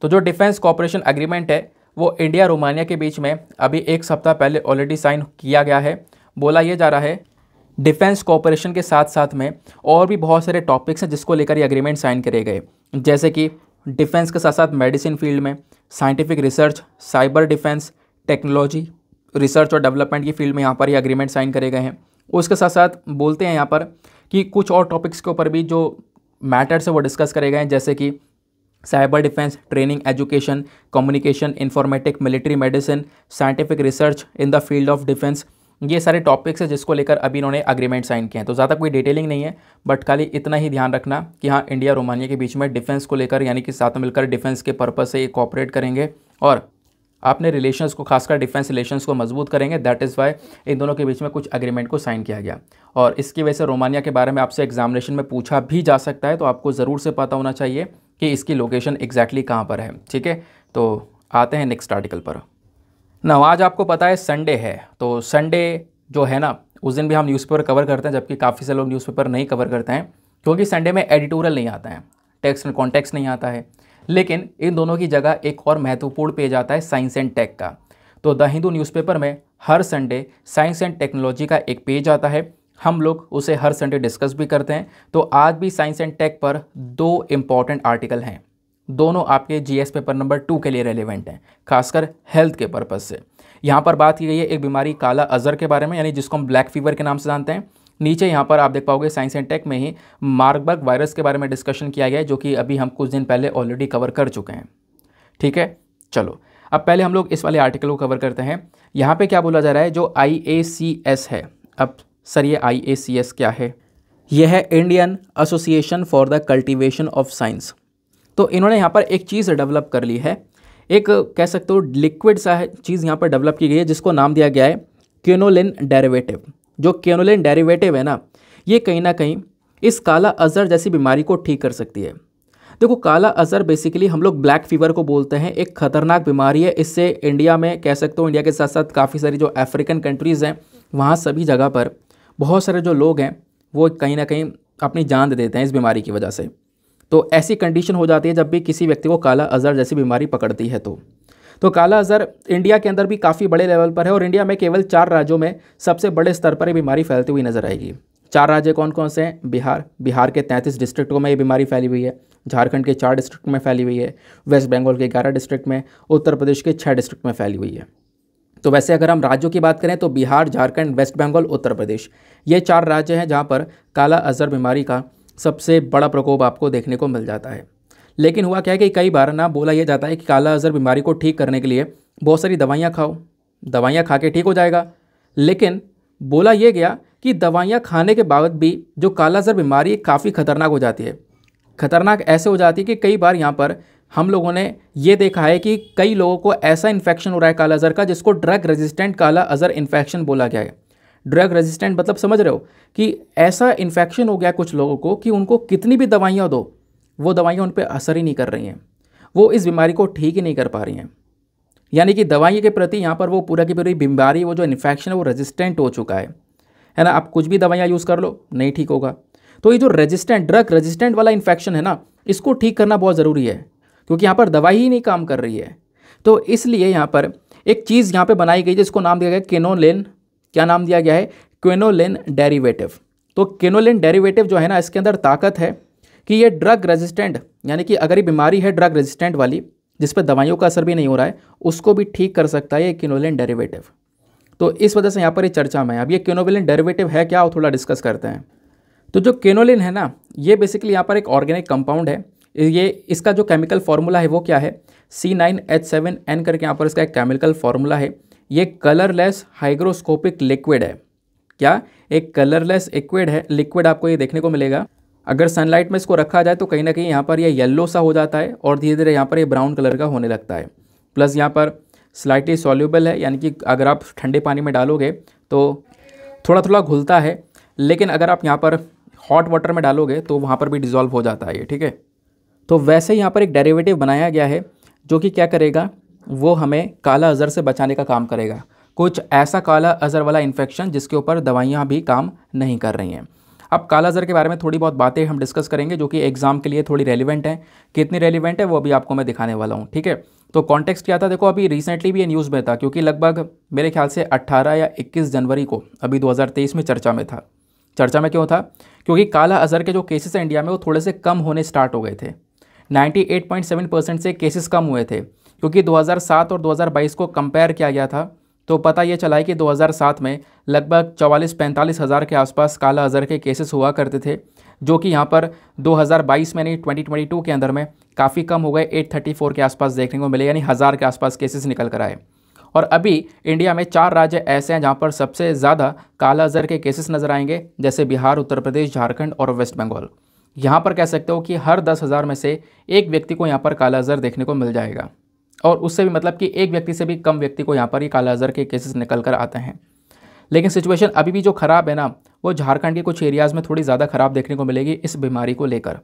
तो जो डिफेंस कोऑपरेशन अग्रीमेंट है वो इंडिया रोमानिया के बीच में अभी एक सप्ताह पहले ऑलरेडी साइन किया गया है। बोला यह जा रहा है डिफेंस कोऑपरेशन के साथ साथ में और भी बहुत सारे टॉपिक्स हैं जिसको लेकर ये अग्रीमेंट साइन करे गए, जैसे कि डिफेंस के साथ साथ मेडिसिन फील्ड में, scientific research, cyber defence, technology, research और डेवलपमेंट की फील्ड में यहाँ पर ये अग्रीमेंट साइन करे गए हैं। उसके साथ साथ बोलते हैं यहाँ पर कि कुछ और टॉपिक्स के ऊपर भी जो मैटर्स है वो डिस्कस करे गए हैं, जैसे कि cyber defence, training, education, communication, informatic, military medicine, scientific research in the field of defence. ये सारे टॉपिक्स हैं जिसको लेकर अभी इन्होंने अग्रीमेंट साइन किए हैं। तो ज़्यादा कोई डिटेलिंग नहीं है, बट खाली इतना ही ध्यान रखना कि हाँ, इंडिया रोमानिया के बीच में डिफेंस को लेकर, यानी कि साथ मिलकर डिफेंस के पर्पज़ से ये कोऑपरेट करेंगे और अपने रिलेशंस को, खासकर डिफेंस रिलेशंस को मजबूत करेंगे। दैट इज़ वाई इन दोनों के बीच में कुछ अग्रीमेंट को साइन किया गया। और इसकी वजह से रोमानिया के बारे में आपसे एग्जामिनेशन में पूछा भी जा सकता है, तो आपको ज़रूर से पता होना चाहिए कि इसकी लोकेशन एग्जैक्टली कहाँ पर है। ठीक है, तो आते हैं नेक्स्ट आर्टिकल पर। ना आज आपको पता है संडे है, तो संडे जो है ना, उस दिन भी हम न्यूज़पेपर कवर करते हैं, जबकि काफ़ी सारे लोग न्यूज़पेपर नहीं कवर करते हैं क्योंकि संडे में एडिटोरियल नहीं आता है, टेक्स्ट एंड कॉन्टेक्स्ट नहीं आता है। लेकिन इन दोनों की जगह एक और महत्वपूर्ण पेज आता है साइंस एंड टेक का। तो द हिंदू न्यूज़पेपर में हर संडे साइंस एंड टेक्नोलॉजी का एक पेज आता है, हम लोग उसे हर संडे डिस्कस भी करते हैं। तो आज भी साइंस एंड टेक पर दो इम्पॉर्टेंट आर्टिकल हैं, दोनों आपके जीएस पेपर नंबर टू के लिए रेलेवेंट हैं, खासकर हेल्थ के पर्पज़ से। यहाँ पर बात की गई है एक बीमारी काला अजर के बारे में, यानी जिसको हम ब्लैक फीवर के नाम से जानते हैं। नीचे यहाँ पर आप देख पाओगे साइंस एंड टेक में ही मार्बर्ग वायरस के बारे में डिस्कशन किया गया है, जो कि अभी हम कुछ दिन पहले ऑलरेडी कवर कर चुके हैं। ठीक है, चलो अब पहले हम लोग इस वाले आर्टिकल को कवर करते हैं। यहाँ पर क्या बोला जा रहा है, जो आई ए सी एस है। अब सर ये आई ए सी एस क्या है? यह है Indian association for the Cultivation of science. तो इन्होंने यहाँ पर एक चीज़ डेवलप कर ली है, एक कह सकते हो लिक्विड सा है चीज़ यहाँ पर डेवलप की गई है, जिसको नाम दिया गया है क्विनोलिन डेरिवेटिव। जो क्विनोलिन डेरिवेटिव है ना, ये कहीं ना कहीं इस काला अजर जैसी बीमारी को ठीक कर सकती है। देखो, काला अजर बेसिकली हम लोग ब्लैक फीवर को बोलते हैं, एक खतरनाक बीमारी है। इससे इंडिया में कह सकते हो, इंडिया के साथ साथ काफ़ी सारी जो अफ्रीकन कंट्रीज़ हैं, वहाँ सभी जगह पर बहुत सारे जो लोग हैं वो कहीं ना कहीं अपनी जान दे देते हैं इस बीमारी की वजह से। तो ऐसी कंडीशन हो जाती है जब भी किसी व्यक्ति को काला अजर जैसी बीमारी पकड़ती है। तो तो काला अजर इंडिया के अंदर भी काफ़ी बड़े लेवल पर है और इंडिया में केवल चार राज्यों में सबसे बड़े स्तर पर ये बीमारी फैलती हुई नजर आएगी। चार राज्य कौन कौन से हैं? बिहार, बिहार के तैंतीस डिस्ट्रिक्टों में ये बीमारी फैली हुई है, झारखंड के चार डिस्ट्रिक्ट में फैली हुई है, वेस्ट बंगाल के ग्यारह डिस्ट्रिक्ट में, उत्तर प्रदेश के छः डिस्ट्रिक्ट में फैली हुई है। तो वैसे अगर हम राज्यों की बात करें तो बिहार, झारखंड, वेस्ट बंगाल, उत्तर प्रदेश, ये चार राज्य हैं जहाँ पर काला अजर बीमारी का सबसे बड़ा प्रकोप आपको देखने को मिल जाता है। लेकिन हुआ क्या है कि कई बार ना बोला यह जाता है कि काला अजर बीमारी को ठीक करने के लिए बहुत सारी दवाइयाँ खाओ, दवाइयाँ खा के ठीक हो जाएगा। लेकिन बोला यह गया कि दवाइयाँ खाने के बावजूद भी जो काला अजर बीमारी काफ़ी खतरनाक हो जाती है। खतरनाक ऐसे हो जाती है कि कई बार यहाँ पर हम लोगों ने ये देखा है कि कई लोगों को ऐसा इन्फेक्शन हो रहा है काला अजर का, जिसको ड्रग रेजिस्टेंट काला अजर इन्फेक्शन बोला गया है। ड्रग रेजिस्टेंट मतलब समझ रहे हो कि ऐसा इन्फेक्शन हो गया कुछ लोगों को कि उनको कितनी भी दवाइयाँ दो, वो दवाइयाँ उन पर असर ही नहीं कर रही हैं, वो इस बीमारी को ठीक ही नहीं कर पा रही हैं। यानी कि दवाइयों के प्रति यहाँ पर वो पूरा की पूरी बीमारी, वो जो इन्फेक्शन है, वो रेजिस्टेंट हो चुका है, है ना। आप कुछ भी दवाइयाँ यूज़ कर लो, नहीं ठीक होगा। तो ये जो रेजिस्टेंट, ड्रग रेजिस्टेंट वाला इन्फेक्शन है ना, इसको ठीक करना बहुत ज़रूरी है, क्योंकि यहाँ पर दवाई ही नहीं काम कर रही है। तो इसलिए यहाँ पर एक चीज़ यहाँ पर बनाई गई, जिसको नाम दिया गया क्विनोलिन। क्या नाम दिया गया है? Quinoline derivative. तो क्विनोलिन डेरिवेटिव जो है ना, इसके अंदर ताकत है कि ये ड्रग रेजिस्टेंट, यानी कि अगर ये बीमारी है ड्रग रेजिस्टेंट वाली, जिस पर दवाइयों का असर भी नहीं हो रहा है, उसको भी ठीक कर सकता है ये क्विनोलिन डेरिवेटिव। तो इस वजह से यहाँ पर ये चर्चा में है। अब ये क्विनोलिन डेरिवेटिव है क्या, वो थोड़ा डिस्कस करते हैं। तो जो क्विनोलिन है ना, ये बेसिकली यहाँ पर एक ऑर्गेनिक कंपाउंड है। ये इसका जो केमिकल फार्मूला है वो क्या है? C nine H seven N करके यहाँ पर इसका एक केमिकल फार्मूला है। ये कलरलेस हाइग्रोस्कोपिक लिक्विड है। क्या? एक कलरलेस लिक्विड है, लिक्विड आपको ये देखने को मिलेगा। अगर सनलाइट में इसको रखा जाए तो कहीं ना कहीं यहाँ पर ये येलो सा हो जाता है और धीरे धीरे यहाँ पर ये ब्राउन कलर का होने लगता है। प्लस यहाँ पर स्लाइटली सॉल्यूबल है, यानी कि अगर आप ठंडे पानी में डालोगे तो थोड़ा थोड़ा घुलता है, लेकिन अगर आप यहाँ पर हॉट वाटर में डालोगे तो वहाँ पर भी डिज़ोल्व हो जाता है ये। ठीक है, तो वैसे यहाँ पर एक डेरिवेटिव बनाया गया है, जो कि क्या करेगा, वो हमें काला अजर से बचाने का काम करेगा। कुछ ऐसा काला अजर वाला इन्फेक्शन जिसके ऊपर दवाइयाँ भी काम नहीं कर रही हैं। अब काला अजर के बारे में थोड़ी बहुत बातें हम डिस्कस करेंगे, जो कि एग्ज़ाम के लिए थोड़ी रेलिवेंट है। कितनी रेलिवेंट है वो अभी आपको मैं दिखाने वाला हूँ। ठीक है, तो कॉन्टेक्स्ट क्या था? देखो, अभी रिसेंटली भी ये न्यूज़ में था, क्योंकि लगभग मेरे ख्याल से अट्ठारह या इक्कीस जनवरी को अभी दो हज़ार तेईस में चर्चा में था। चर्चा में क्यों था? क्योंकि काला अजर के जो केसेस हैं इंडिया में, वो थोड़े से कम होने स्टार्ट हो गए थे। अट्ठानवे पॉइंट सात परसेंट से केसेस कम हुए थे, क्योंकि दो हज़ार सात और दो हज़ार बाईस को कंपेयर किया गया था। तो पता यह चला है कि दो हज़ार सात में लगभग चौवालीस पैंतालीस हज़ार के आसपास काला अज़र के केसेस हुआ करते थे, जो कि यहाँ पर दो हज़ार बाईस में यानी दो हज़ार बाईस के अंदर में काफ़ी कम हो गए, आठ सौ चौंतीस के आसपास देखने को मिले, यानी हज़ार के आसपास केसेस निकल कर आए। और अभी इंडिया में चार राज्य ऐसे हैं जहाँ पर सबसे ज़्यादा काला अज़र के केसेस नज़र आएंगे, जैसे बिहार, उत्तर प्रदेश, झारखंड और वेस्ट बंगाल। यहाँ पर कह सकते हो कि हर दस हज़ार में से एक व्यक्ति को यहाँ पर काला अज़र देखने को मिल जाएगा, और उससे भी मतलब कि एक व्यक्ति से भी कम व्यक्ति को यहाँ पर ही काला अज़र के केसेस निकल कर आते हैं। लेकिन सिचुएशन अभी भी जो ख़राब है ना, वो झारखंड के कुछ एरियाज़ में थोड़ी ज़्यादा ख़राब देखने को मिलेगी इस बीमारी को लेकर।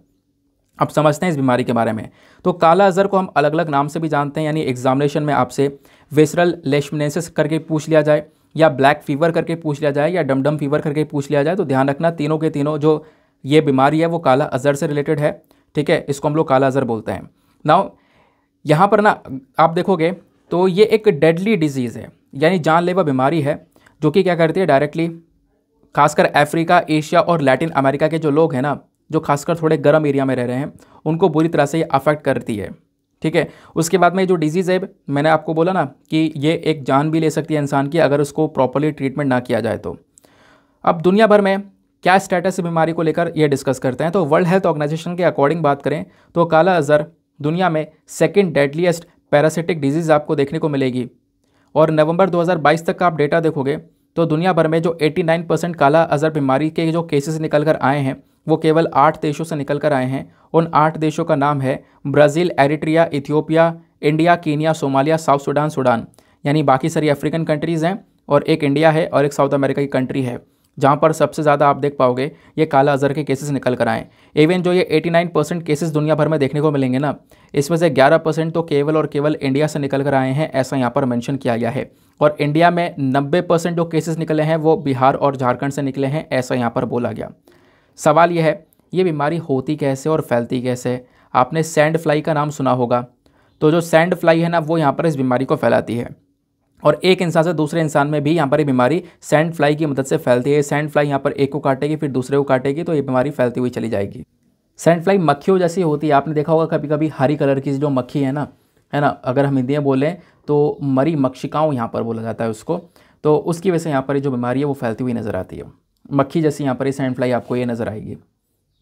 अब समझते हैं इस बीमारी के बारे में। तो काला अज़र को हम अलग अलग नाम से भी जानते हैं, यानी एग्जामिनेशन में आपसे विसरल लेशमनेसिस करके पूछ लिया जाए, या ब्लैक फीवर करके पूछ लिया जाए, या डमडम फीवर करके पूछ लिया जाए, तो ध्यान रखना तीनों के तीनों जो ये बीमारी है वो काला अज़र से रिलेटेड है। ठीक है, इसको हम लोग काला अज़र बोलते हैं। नाउ यहाँ पर ना आप देखोगे तो ये एक डेडली डिजीज़ है, यानी जानलेवा बीमारी है, जो कि क्या करती है डायरेक्टली खासकर अफ्रीका, एशिया और लैटिन अमेरिका के जो लोग हैं ना, जो खासकर थोड़े गर्म एरिया में रह रहे हैं, उनको बुरी तरह से ये अफेक्ट करती है। ठीक है, उसके बाद में जो डिजीज़ है, मैंने आपको बोला ना कि ये एक जान भी ले सकती है इंसान की, अगर उसको प्रॉपरली ट्रीटमेंट ना किया जाए तो। अब दुनिया भर में क्या स्टेटस बीमारी को लेकर ये डिस्कस करते हैं, तो वर्ल्ड हेल्थ ऑर्गेनाइजेशन के अकॉर्डिंग बात करें तो काला अज़र दुनिया में सेकेंड डेडलीस्ट पैरासिटिक डिजीज़ आपको देखने को मिलेगी। और नवंबर दो हज़ार बाईस तक का आप डेटा देखोगे तो दुनिया भर में जो नवासी परसेंट काला अज़र बीमारी के जो केसेस निकल कर आए हैं वो केवल आठ देशों से निकल कर आए हैं। उन आठ देशों का नाम है Brazil, Eritrea, Ethiopia, India, Kenya, Somalia, South Sudan, Sudan, यानी बाकी सारी अफ्रीकन कंट्रीज़ हैं, और एक इंडिया है और एक साउथ अमेरिका की कंट्री है, जहाँ पर सबसे ज़्यादा आप देख पाओगे ये काला अज़र के केसेस निकल कर आएँ। इवन जो ये नवासी परसेंट केसेस दुनिया भर में देखने को मिलेंगे ना, इसमें से ग्यारह परसेंट तो केवल और केवल इंडिया से निकल कर आए हैं, ऐसा यहाँ पर मेंशन किया गया है। और इंडिया में नब्बे परसेंट जो केसेस निकले हैं वो बिहार और झारखंड से निकले हैं, ऐसा यहाँ पर बोला गया। सवाल यह है ये बीमारी होती कैसे और फैलती कैसे। आपने सैंड फ्लाई का नाम सुना होगा, तो जो सैंड फ्लाई है ना वो यहाँ पर इस बीमारी को फैलाती है, और एक इंसान से दूसरे इंसान में भी यहाँ पर ये बीमारी सैंड फ्लाई की मदद से फैलती है। सैंड फ्लाई यहाँ पर एक को काटेगी फिर दूसरे को काटेगी, तो ये बीमारी फैलती हुई चली जाएगी। सैंड फ्लाई मक्खियों जैसी होती है, आपने देखा होगा कभी कभी हरी कलर की जो मक्खी है ना, है ना, अगर हम हिंदी में बोलें तो मरी मक्षिकाओं यहाँ पर बोला जाता है उसको, तो उसकी वजह से यहाँ पर जो बीमारी है वो फैलती हुई नज़र आती है। मक्खी जैसी यहाँ पर ये सैंड फ्लाई आपको ये नज़र आएगी।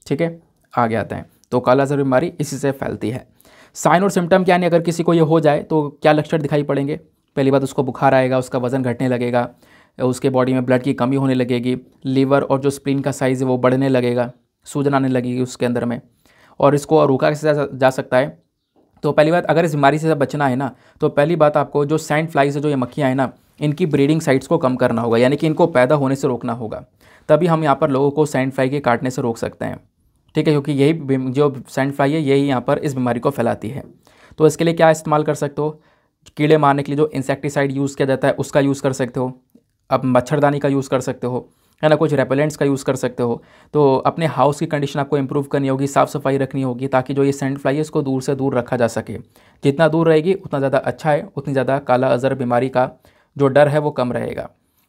ठीक है, आगे आते हैं। तो काला अज़र बीमारी इसी से फैलती है। साइन और सिम्टम क्या, यानी अगर किसी को ये हो जाए तो क्या लक्षण दिखाई पड़ेंगे। पहली बात, उसको बुखार आएगा, उसका वज़न घटने लगेगा, उसके बॉडी में ब्लड की कमी होने लगेगी, लीवर और जो स्प्लीन का साइज़ है वो बढ़ने लगेगा, सूजन आने लगेगी उसके अंदर में। और इसको रोका कैसे जा सकता है, तो पहली बात अगर इस बीमारी से बचना है ना, तो पहली बात आपको जो सैंड फ्लाई से जो ये मक्खियाँ हैं ना, इनकी ब्रीडिंग साइट्स को कम करना होगा, यानी कि इनको पैदा होने से रोकना होगा, तभी हम यहाँ पर लोगों को सैंड फ्लाई के काटने से रोक सकते हैं। ठीक है, क्योंकि यही जो सैंड फ्लाई है यही यहाँ पर इस बीमारी को फैलाती है। तो इसके लिए क्या इस्तेमाल कर सकते हो, कीड़े मारने के लिए जो इंसेक्टिसाइड यूज़ किया जाता है उसका यूज़ कर सकते हो, अब मच्छरदानी का यूज़ कर सकते हो, है ना, कुछ रेपेलेंट्स का यूज़ कर सकते हो। तो अपने हाउस की कंडीशन आपको इंप्रूव करनी होगी, साफ़ सफाई रखनी होगी, ताकि जो ये सैंड फ्लाई है इसको दूर से दूर रखा जा सके। जितना दूर रहेगी उतना ज़्यादा अच्छा है, उतनी ज़्यादा काला अज़र बीमारी का जो डर है वो कम रहेगा।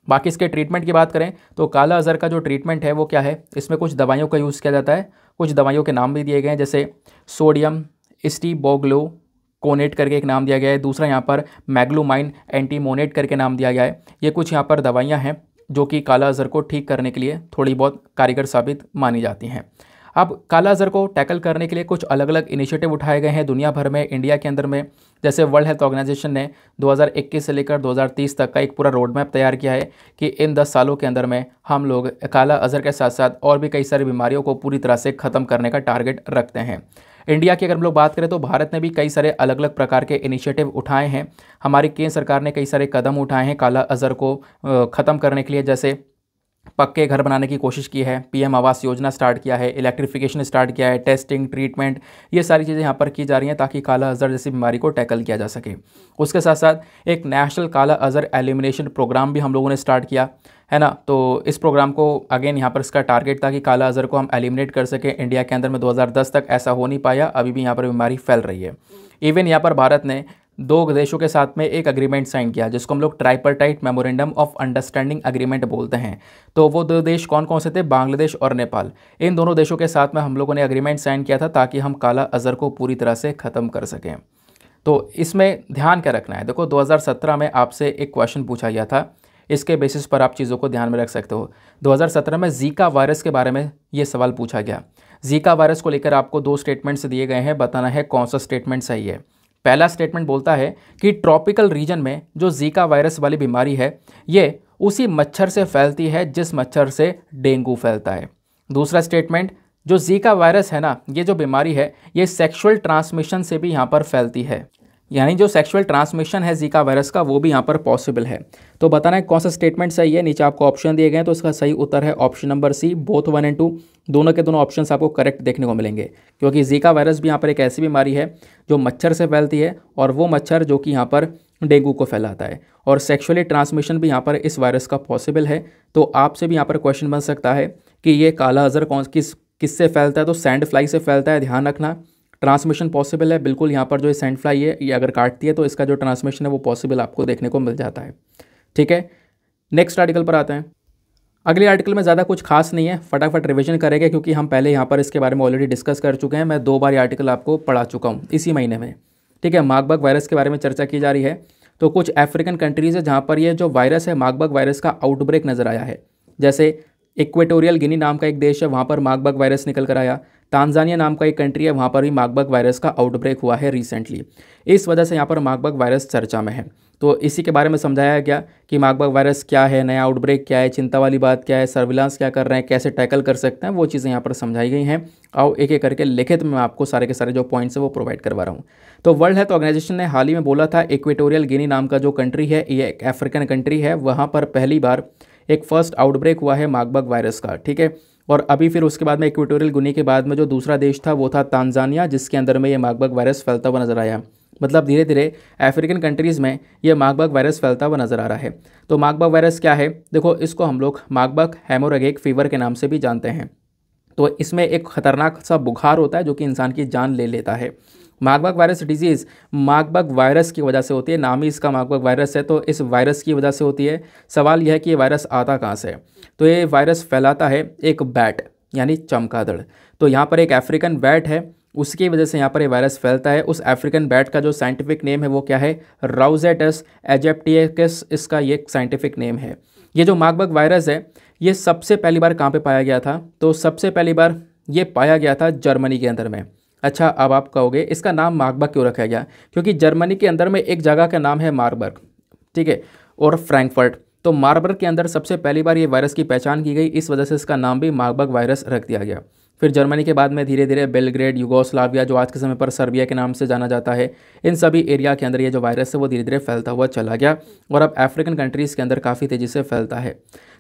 बाकी इसके ट्रीटमेंट की बात करें तो काला अज़र का जो ट्रीटमेंट है वो क्या है, इसमें कुछ दवाइयों का यूज़ किया जाता है। कुछ दवाइयों के नाम भी दिए गए हैं, जैसे सोडियम स्टीबोग्लो कोनेट करके एक नाम दिया गया है, दूसरा यहाँ पर मैग्लूमाइन एंटीमोनेट करके नाम दिया गया है। ये कुछ यहाँ पर दवाइयाँ हैं जो कि काला अज़र को ठीक करने के लिए थोड़ी बहुत कारगर साबित मानी जाती हैं। अब काला अज़र को टैकल करने के लिए कुछ अलग अलग इनिशिएटिव उठाए गए हैं दुनिया भर में, इंडिया के अंदर में। जैसे वर्ल्ड हेल्थ ऑर्गेनाइजेशन ने दो हज़ार इक्कीस से लेकर दो हज़ार तीस तक का एक पूरा रोड मैप तैयार किया है कि इन दस सालों के अंदर में हम लोग काला अज़र के साथ साथ और भी कई सारी बीमारियों को पूरी तरह से ख़त्म करने का टारगेट रखते हैं। इंडिया की अगर हम लोग बात करें तो भारत ने भी कई सारे अलग अलग प्रकार के इनिशिएटिव उठाए हैं। हमारी केंद्र सरकार ने कई सारे कदम उठाए हैं काला अज़र को ख़त्म करने के लिए, जैसे पक्के घर बनाने की कोशिश की है, पीएम आवास योजना स्टार्ट किया है, इलेक्ट्रिफिकेशन स्टार्ट किया है, टेस्टिंग, ट्रीटमेंट, ये सारी चीज़ें यहाँ पर की जा रही हैं ताकि काला अज़र जैसी बीमारी को टैकल किया जा सके। उसके साथ साथ एक नेशनल काला अज़र एलिमिनेशन प्रोग्राम भी हम लोगों ने स्टार्ट किया है ना, तो इस प्रोग्राम को अगेन यहाँ पर इसका टारगेट था कि काला अज़र को हम एलिमिनेट कर सकें। इंडिया के अंदर में दो हज़ार दस तक ऐसा हो नहीं पाया, अभी भी यहाँ पर बीमारी फैल रही है। इवन यहाँ पर भारत ने दो देशों के साथ में एक अग्रीमेंट साइन किया जिसको हम लोग tripartite memorandum of understanding agreement बोलते हैं। तो वो दो देश कौन कौन से थे? बांग्लादेश और नेपाल। इन दोनों देशों के साथ में हम लोगों ने अग्रीमेंट साइन किया था ताकि हम काला अजर को पूरी तरह से ख़त्म कर सकें। तो इसमें ध्यान क्या रखना है, देखो दो हज़ार सत्रह में आपसे एक क्वेश्चन पूछा गया था, इसके बेसिस पर आप चीज़ों को ध्यान में रख सकते हो। दो हज़ार सत्रह में जीका वायरस के बारे में ये सवाल पूछा गया। जीका वायरस को लेकर आपको दो स्टेटमेंट्स दिए गए हैं, बताना है कौन सा स्टेटमेंट सही है। पहला स्टेटमेंट बोलता है कि ट्रॉपिकल रीजन में जो जीका वायरस वाली बीमारी है ये उसी मच्छर से फैलती है जिस मच्छर से डेंगू फैलता है। दूसरा स्टेटमेंट, जो जीका वायरस है ना, ये जो बीमारी है ये सेक्सुअल ट्रांसमिशन से भी यहाँ पर फैलती है, यानी जो सेक्सुअल ट्रांसमिशन है जीका वायरस का वो भी यहाँ पर पॉसिबल है। तो बताना है कौन सा स्टेटमेंट सही है। नीचे आपको ऑप्शन दिए गए हैं, तो इसका सही उत्तर है option number C, both one and two, दोनों के दोनों ऑप्शंस आपको करेक्ट देखने को मिलेंगे, क्योंकि जीका वायरस भी यहाँ पर एक ऐसी बीमारी है जो मच्छर से फैलती है और वो मच्छर जो कि यहाँ पर डेंगू को फैलाता है, और सेक्सुअली ट्रांसमिशन भी यहाँ पर इस वायरस का पॉसिबल है। तो आपसे भी यहाँ पर क्वेश्चन बन सकता है कि ये काला अजर कौन किस किससे फैलता है, तो सैंड फ्लाई से फैलता है, ध्यान रखना। ट्रांसमिशन पॉसिबल है बिल्कुल, यहाँ पर जो सैंड फ्लाई है ये अगर काटती है तो इसका जो ट्रांसमिशन है वो पॉसिबल आपको देखने को मिल जाता है। ठीक है, नेक्स्ट आर्टिकल पर आते हैं। अगले आर्टिकल में ज़्यादा कुछ खास नहीं है, फटाफट रिवीजन करेंगे क्योंकि हम पहले यहाँ पर इसके बारे में ऑलरेडी डिस्कस कर चुके हैं। मैं दो बार ये आर्टिकल आपको पढ़ा चुका हूँ इसी महीने में। ठीक है, मार्बर्ग वायरस के बारे में चर्चा की जा रही है। तो कुछ अफ्रीकन कंट्रीज़ है जहाँ पर ये जो वायरस है मार्बर्ग वायरस का आउटब्रेक नज़र आया है। जैसे इक्वेटोरियल गिनी नाम का एक देश है, वहाँ पर मार्बर्ग वायरस निकल कर आया। तांजानिया नाम का एक कंट्री है, वहाँ पर भी मार्बर्ग वायरस का आउटब्रेक हुआ है रिसेंटली। इस वजह से यहाँ पर मार्बर्ग वायरस चर्चा में है। तो इसी के बारे में समझाया गया कि मार्बर्ग वायरस क्या है, नया आउटब्रेक क्या है, चिंता वाली बात क्या है, सर्विलांस क्या कर रहे हैं, कैसे टैकल कर सकते हैं, वो चीज़ें यहाँ पर समझाई गई हैं। और एक एक करके लिखित में आपको सारे के सारे जो पॉइंट्स हैं वो प्रोवाइड करवा रहा हूँ। तो वर्ल्ड हेल्थ ऑर्गेनाइजेशन ने हाल ही में बोला था इक्वेटोरियल गिनी नाम का जो कंट्री है ये एक अफ्रीकन कंट्री है, वहाँ पर पहली बार एक फर्स्ट आउटब्रेक हुआ है मार्बर्ग वायरस का। ठीक है, और अभी फिर उसके बाद में इक्वेटोरियल गिनी के बाद में जो दूसरा देश था वो था तांजानिया, जिसके अंदर में ये मार्बर्ग वायरस फैलता हुआ नज़र आया। मतलब धीरे धीरे अफ्रीकन कंट्रीज़ में ये मार्बर्ग वायरस फैलता हुआ नज़र आ रहा है। तो मार्बर्ग वायरस क्या है, देखो इसको हम लोग मार्बर्ग हेमोरेगिक फीवर के नाम से भी जानते हैं। तो इसमें एक ख़तरनाक सा बुखार होता है जो कि इंसान की जान ले लेता है। Marburg virus disease Marburg virus की वजह से होती है, नाम ही इसका मार्बर्ग वायरस है तो इस वायरस की वजह से होती है। सवाल यह है कि ये वायरस आता कहाँ से है? तो ये वायरस फैलाता है एक बैट, यानी चमगादड़। तो यहाँ पर एक अफ्रीकन बैट है, उसकी वजह से यहाँ पर ये वायरस फैलता है। उस अफ्रीकन बैट का जो साइंटिफिक नेम है वो क्या है? राउजेटस एजेप्टियकस, इसका ये साइंटिफिक नेम है। ये जो मार्बर्ग वायरस है ये सबसे पहली बार कहाँ पे पाया गया था? तो सबसे पहली बार ये पाया गया था जर्मनी के अंदर में। अच्छा, अब आप कहोगे इसका नाम मार्बर्ग क्यों रखा गया? क्योंकि जर्मनी के अंदर में एक जगह का नाम है मार्बर्ग, ठीक है, और फ्रैंकफर्ट। तो मार्बर्ग के अंदर सबसे पहली बार ये वायरस की पहचान की गई, इस वजह से इसका नाम भी मार्बर्ग वायरस रख दिया गया। फिर जर्मनी के बाद में धीरे धीरे बेलग्रेड, यूगोस्लाविया, जो आज के समय पर सर्बिया के नाम से जाना जाता है, इन सभी एरिया के अंदर ये जो वायरस है वो धीरे धीरे फैलता हुआ चला गया और अब अफ्रीकन कंट्रीज़ के अंदर काफ़ी तेज़ी से फैलता है।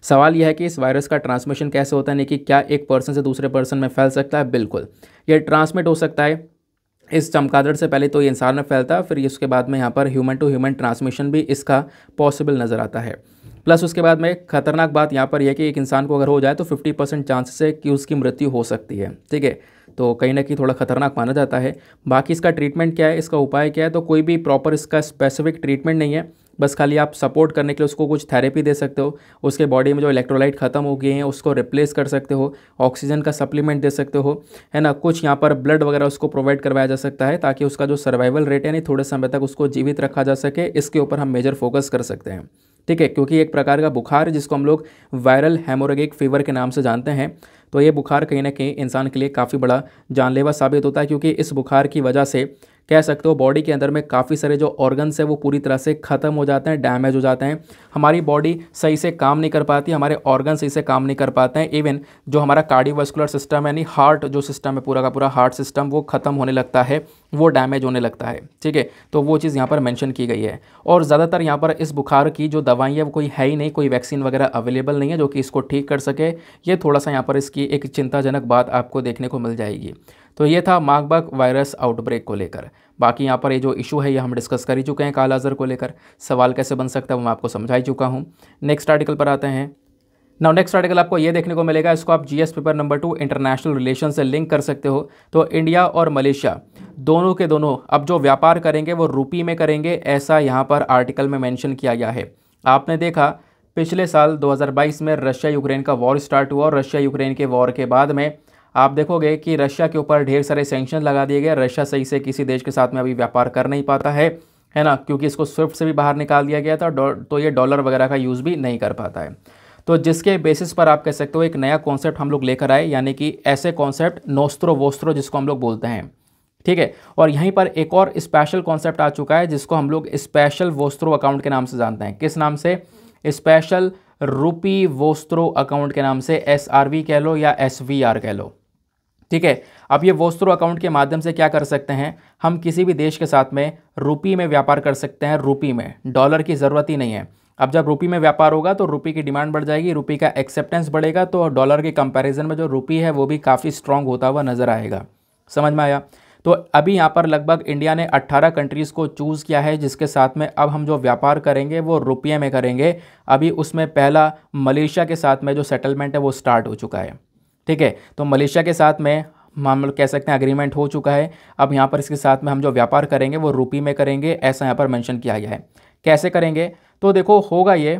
सवाल यह है कि इस वायरस का ट्रांसमिशन कैसे होता है, यानी कि क्या एक पर्सन से दूसरे पर्सन में फैल सकता है? बिल्कुल, यह ट्रांसमिट हो सकता है। इस चमगादड़ से पहले तो ये इंसान में फैलता है, फिर उसके बाद में यहाँ पर ह्यूमन टू ह्यूमन ट्रांसमिशन भी इसका पॉसिबल नज़र आता है। प्लस उसके बाद में खतरनाक बात यहाँ पर यह कि एक इंसान को अगर हो जाए तो पचास परसेंट चांसेस है कि उसकी मृत्यु हो सकती है। ठीक है, तो कहीं ना कहीं थोड़ा खतरनाक माना जाता है। बाकी इसका ट्रीटमेंट क्या है, इसका उपाय क्या है, तो कोई भी प्रॉपर इसका स्पेसिफिक ट्रीटमेंट नहीं है। बस खाली आप सपोर्ट करने के लिए उसको कुछ थेरेपी दे सकते हो, उसके बॉडी में जो इलेक्ट्रोलाइट ख़त्म हो गए हैं उसको रिप्लेस कर सकते हो, ऑक्सीजन का सप्लीमेंट दे सकते हो, है ना। कुछ यहाँ पर ब्लड वगैरह उसको प्रोवाइड करवाया जा सकता है ताकि उसका जो सर्वाइवल रेट है यानी थोड़े समय तक उसको जीवित रखा जा सके, इसके ऊपर हम मेजर फोकस कर सकते हैं। ठीक है, क्योंकि एक प्रकार का बुखार है जिसको हम लोग वायरल हेमोरेगिक फीवर के नाम से जानते हैं। तो ये बुखार कहीं ना कहीं इंसान के लिए काफ़ी बड़ा जानलेवा साबित होता है, क्योंकि इस बुखार की वजह से कह सकते हो बॉडी के अंदर में काफ़ी सारे जो ऑर्गन्स है वो पूरी तरह से ख़त्म हो जाते हैं, डैमेज हो जाते हैं। हमारी बॉडी सही से काम नहीं कर पाती, हमारे ऑर्गन सही से काम नहीं कर पाते हैं। इवन जो हमारा कार्डियोवैस्कुलर सिस्टम है यानी हार्ट जो सिस्टम है, पूरा का पूरा हार्ट सिस्टम वो ख़त्म होने लगता है, वो डैमेज होने लगता है। ठीक है, तो वो चीज़ यहाँ पर मैंशन की गई है। और ज़्यादातर यहाँ पर इस बुखार की जो दवाई है वो कोई है ही नहीं, कोई वैक्सीन वगैरह अवेलेबल नहीं है जो कि इसको ठीक कर सके। ये थोड़ा सा यहाँ पर इसकी एक चिंताजनक बात आपको देखने को मिल जाएगी। तो ये था मार्बर्ग वायरस आउटब्रेक को लेकर। बाकी यहाँ पर ये जो इशू है ये हम डिस्कस कर ही चुके हैं काला अजर को लेकर, सवाल कैसे बन सकता है वो मैं आपको समझा ही चुका हूँ। नेक्स्ट आर्टिकल पर आते हैं। नाउ नेक्स्ट आर्टिकल आपको ये देखने को मिलेगा, इसको आप GS paper number two international relation से लिंक कर सकते हो। तो इंडिया और मलेशिया दोनों के दोनों अब जो व्यापार करेंगे वो रूपी में करेंगे, ऐसा यहाँ पर आर्टिकल में मेंशन किया गया है। आपने देखा पिछले साल दो हज़ार बाईस में रशिया यूक्रेन का वॉर स्टार्ट हुआ और रशिया यूक्रेन के वॉर के बाद में आप देखोगे कि रशिया के ऊपर ढेर सारे सैंक्शन लगा दिए गए। रशिया सही से किसी देश के साथ में अभी व्यापार कर नहीं पाता है, है ना, क्योंकि इसको स्विफ्ट से भी बाहर निकाल दिया गया था, तो ये डॉलर वगैरह का यूज़ भी नहीं कर पाता है। तो जिसके बेसिस पर आप कह सकते हो एक नया कॉन्सेप्ट हम लोग लेकर आए, यानी कि ऐसे कॉन्सेप्ट नोस्त्रो वोस्त्रो जिसको हम लोग बोलते हैं, ठीक है। और यहीं पर एक और स्पेशल कॉन्सेप्ट आ चुका है जिसको हम लोग स्पेशल वोस्त्रो अकाउंट के नाम से जानते हैं। किस नाम से? स्पेशल रूपी वोस्त्रो अकाउंट के नाम से, एस आर वी कह लो या एस वी आर कह लो, ठीक है। अब ये वोस्त्रो अकाउंट के माध्यम से क्या कर सकते हैं, हम किसी भी देश के साथ में रूपी में व्यापार कर सकते हैं। रूपी में डॉलर की ज़रूरत ही नहीं है। अब जब रूपी में व्यापार होगा तो रूपी की डिमांड बढ़ जाएगी, रूपी का एक्सेप्टेंस बढ़ेगा, तो डॉलर के कंपैरिजन में जो रूपी है वो भी काफ़ी स्ट्रांग होता हुआ नज़र आएगा। समझ में आया? तो अभी यहाँ पर लगभग इंडिया ने अट्ठारह कंट्रीज़ को चूज़ किया है जिसके साथ में अब हम जो व्यापार करेंगे वो रुपये में करेंगे। अभी उसमें पहला मलेशिया के साथ में जो सेटलमेंट है वो स्टार्ट हो चुका है, ठीक है। तो मलेशिया के साथ में हम लोग कह सकते हैं अग्रीमेंट हो चुका है। अब यहाँ पर इसके साथ में हम जो व्यापार करेंगे वो रुपी में करेंगे, ऐसा यहाँ पर मेंशन किया गया है। कैसे करेंगे? तो देखो होगा ये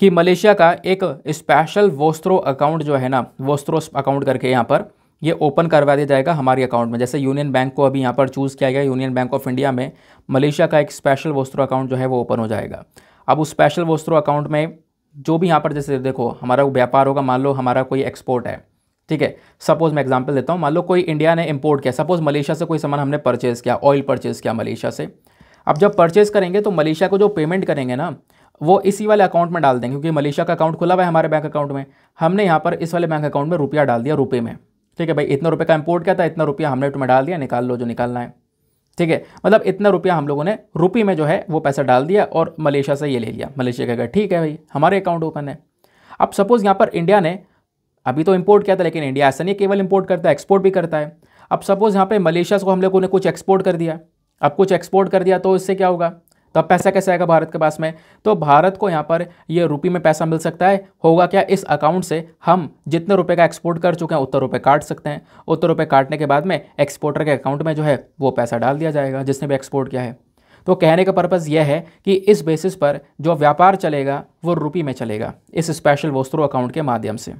कि मलेशिया का एक स्पेशल वोस्त्रो अकाउंट जो है ना, वोस्त्रो अकाउंट करके यहाँ पर ये ओपन करवा दिया जाएगा हमारे अकाउंट में। जैसे यूनियन बैंक को अभी यहाँ पर चूज़ किया गया, यूनियन बैंक ऑफ इंडिया में मलेशिया का एक स्पेशल वोस्त्रो अकाउंट जो है वो ओपन हो जाएगा। अब उस स्पेशल वोस्त्रो अकाउंट में जो भी यहाँ पर, जैसे देखो हमारा व्यापार होगा, मान लो हमारा कोई एक्सपोर्ट है, ठीक है। सपोज़ मैं एग्जांपल देता हूँ, मान लो कोई इंडिया ने इंपोर्ट किया, सपोज़ मलेशिया से कोई सामान हमने परचेज़ किया, ऑयल परचेज़ किया मलेशिया से। अब जब परचेज़ करेंगे तो मलेशिया को जो पेमेंट करेंगे ना वो इसी वाले अकाउंट में डाल देंगे, क्योंकि मलेशिया का अकाउंट खुला हुआ है हमारे बैंक अकाउंट में। हमने यहाँ पर इस वाले बैंक अकाउंट में रुपया डाल दिया, रुपये में, ठीक है भाई। इतना रुपये का इम्पोर्ट किया था, इतना रुपया हमने तुम्हें डाल दिया, निकाल लो जो निकालना है, ठीक है। मतलब इतना रुपया हम लोगों ने रुपये में जो है वो पैसा डाल दिया और मलेशिया से ये ले लिया। मलेशिया कहेगा ठीक है भाई, हमारे अकाउंट ओपन है। अब सपोज़ यहाँ पर इंडिया ने अभी तो इंपोर्ट किया था, लेकिन इंडिया ऐसा नहीं केवल इंपोर्ट करता है, एक्सपोर्ट भी करता है। अब सपोज़ यहाँ पे मलेशिया को हम लोगों ने कुछ एक्सपोर्ट कर दिया। अब कुछ एक्सपोर्ट कर दिया तो इससे क्या होगा, तो अब पैसा कैसे आएगा भारत के पास में? तो भारत को यहाँ पर ये रुपये में पैसा मिल सकता है। होगा क्या, इस अकाउंट से हम जितने रुपये का एक्सपोर्ट कर चुके हैं उतने रुपये काट सकते हैं। उतने रुपये काटने के बाद में एक्सपोर्टर के अकाउंट में जो है वो पैसा डाल दिया जाएगा जिसने भी एक्सपोर्ट किया है। तो कहने का पर्पज़ यह है कि इस बेसिस पर जो व्यापार चलेगा वो रुपये में चलेगा, इस स्पेशल वोस्त्रो अकाउंट के माध्यम से।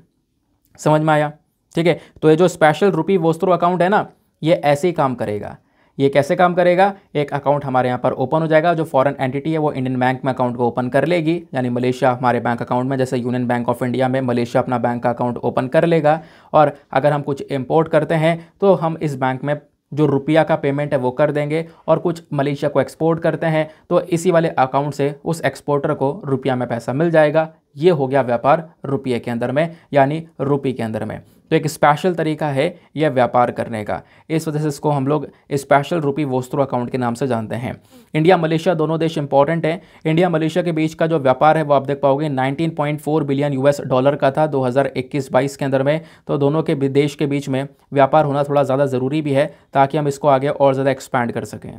समझ में आया? ठीक है। तो ये जो स्पेशल रूपी वोस्त्रो अकाउंट है ना, ये ऐसे ही काम करेगा। ये कैसे काम करेगा? एक अकाउंट हमारे यहाँ पर ओपन हो जाएगा, जो फॉरेन एंटिटी है वो इंडियन बैंक में अकाउंट को ओपन कर लेगी, यानी मलेशिया हमारे बैंक अकाउंट में, जैसे यूनियन बैंक ऑफ इंडिया में मलेशिया अपना बैंक का अकाउंट ओपन कर लेगा। और अगर हम कुछ इम्पोर्ट करते हैं तो हम इस बैंक में जो रुपया का पेमेंट है वो कर देंगे, और कुछ मलेशिया को एक्सपोर्ट करते हैं तो इसी वाले अकाउंट से उस एक्सपोर्टर को रुपया में पैसा मिल जाएगा। ये हो गया व्यापार रुपये के अंदर में, यानी रुपये के अंदर में। तो एक स्पेशल तरीका है यह व्यापार करने का, इस वजह से इसको हम लोग स्पेशल रूपी वोस्त्रो अकाउंट के नाम से जानते हैं। इंडिया मलेशिया दोनों देश इंपॉर्टेंट हैं। इंडिया मलेशिया के बीच का जो व्यापार है वो आप देख पाओगे उन्नीस पॉइंट चार बिलियन यूएस डॉलर का था दो हज़ार इक्कीस बाईस के अंदर में। तो दोनों के देश के बीच में व्यापार होना थोड़ा ज़्यादा ज़रूरी भी है, ताकि हम इसको आगे और ज़्यादा एक्सपैंड कर सकें।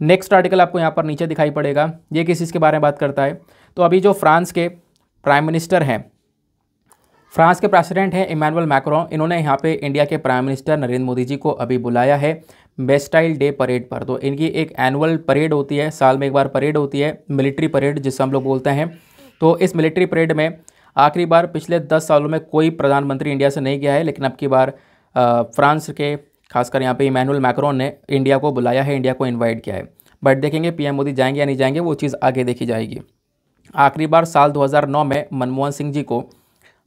नेक्स्ट आर्टिकल आपको यहाँ पर नीचे दिखाई पड़ेगा, ये किस चीज़ के बारे में बात करता है? तो अभी जो फ्रांस के प्राइम मिनिस्टर हैं, फ्रांस के प्रेसिडेंट हैं इमैनुअल मैक्रों, इन्होंने यहाँ पे इंडिया के प्राइम मिनिस्टर नरेंद्र मोदी जी को अभी बुलाया है बेस्टाइल डे परेड पर। तो इनकी एक एनुअल परेड होती है, साल में एक बार परेड होती है, मिलिट्री परेड जिसे हम लोग बोलते हैं। तो इस मिलिट्री परेड में आखिरी बार पिछले दस सालों में कोई प्रधानमंत्री इंडिया से नहीं गया है, लेकिन अब की बार फ्रांस के खासकर यहाँ पर इमैनुअल मैक्रों ने इंडिया को बुलाया है, इंडिया को इन्वाइट किया है। बट देखेंगे पीएम मोदी जाएंगे या नहीं जाएंगे, वो चीज़ आगे देखी जाएगी। आखिरी बार साल दो हज़ार नौ में मनमोहन सिंह जी को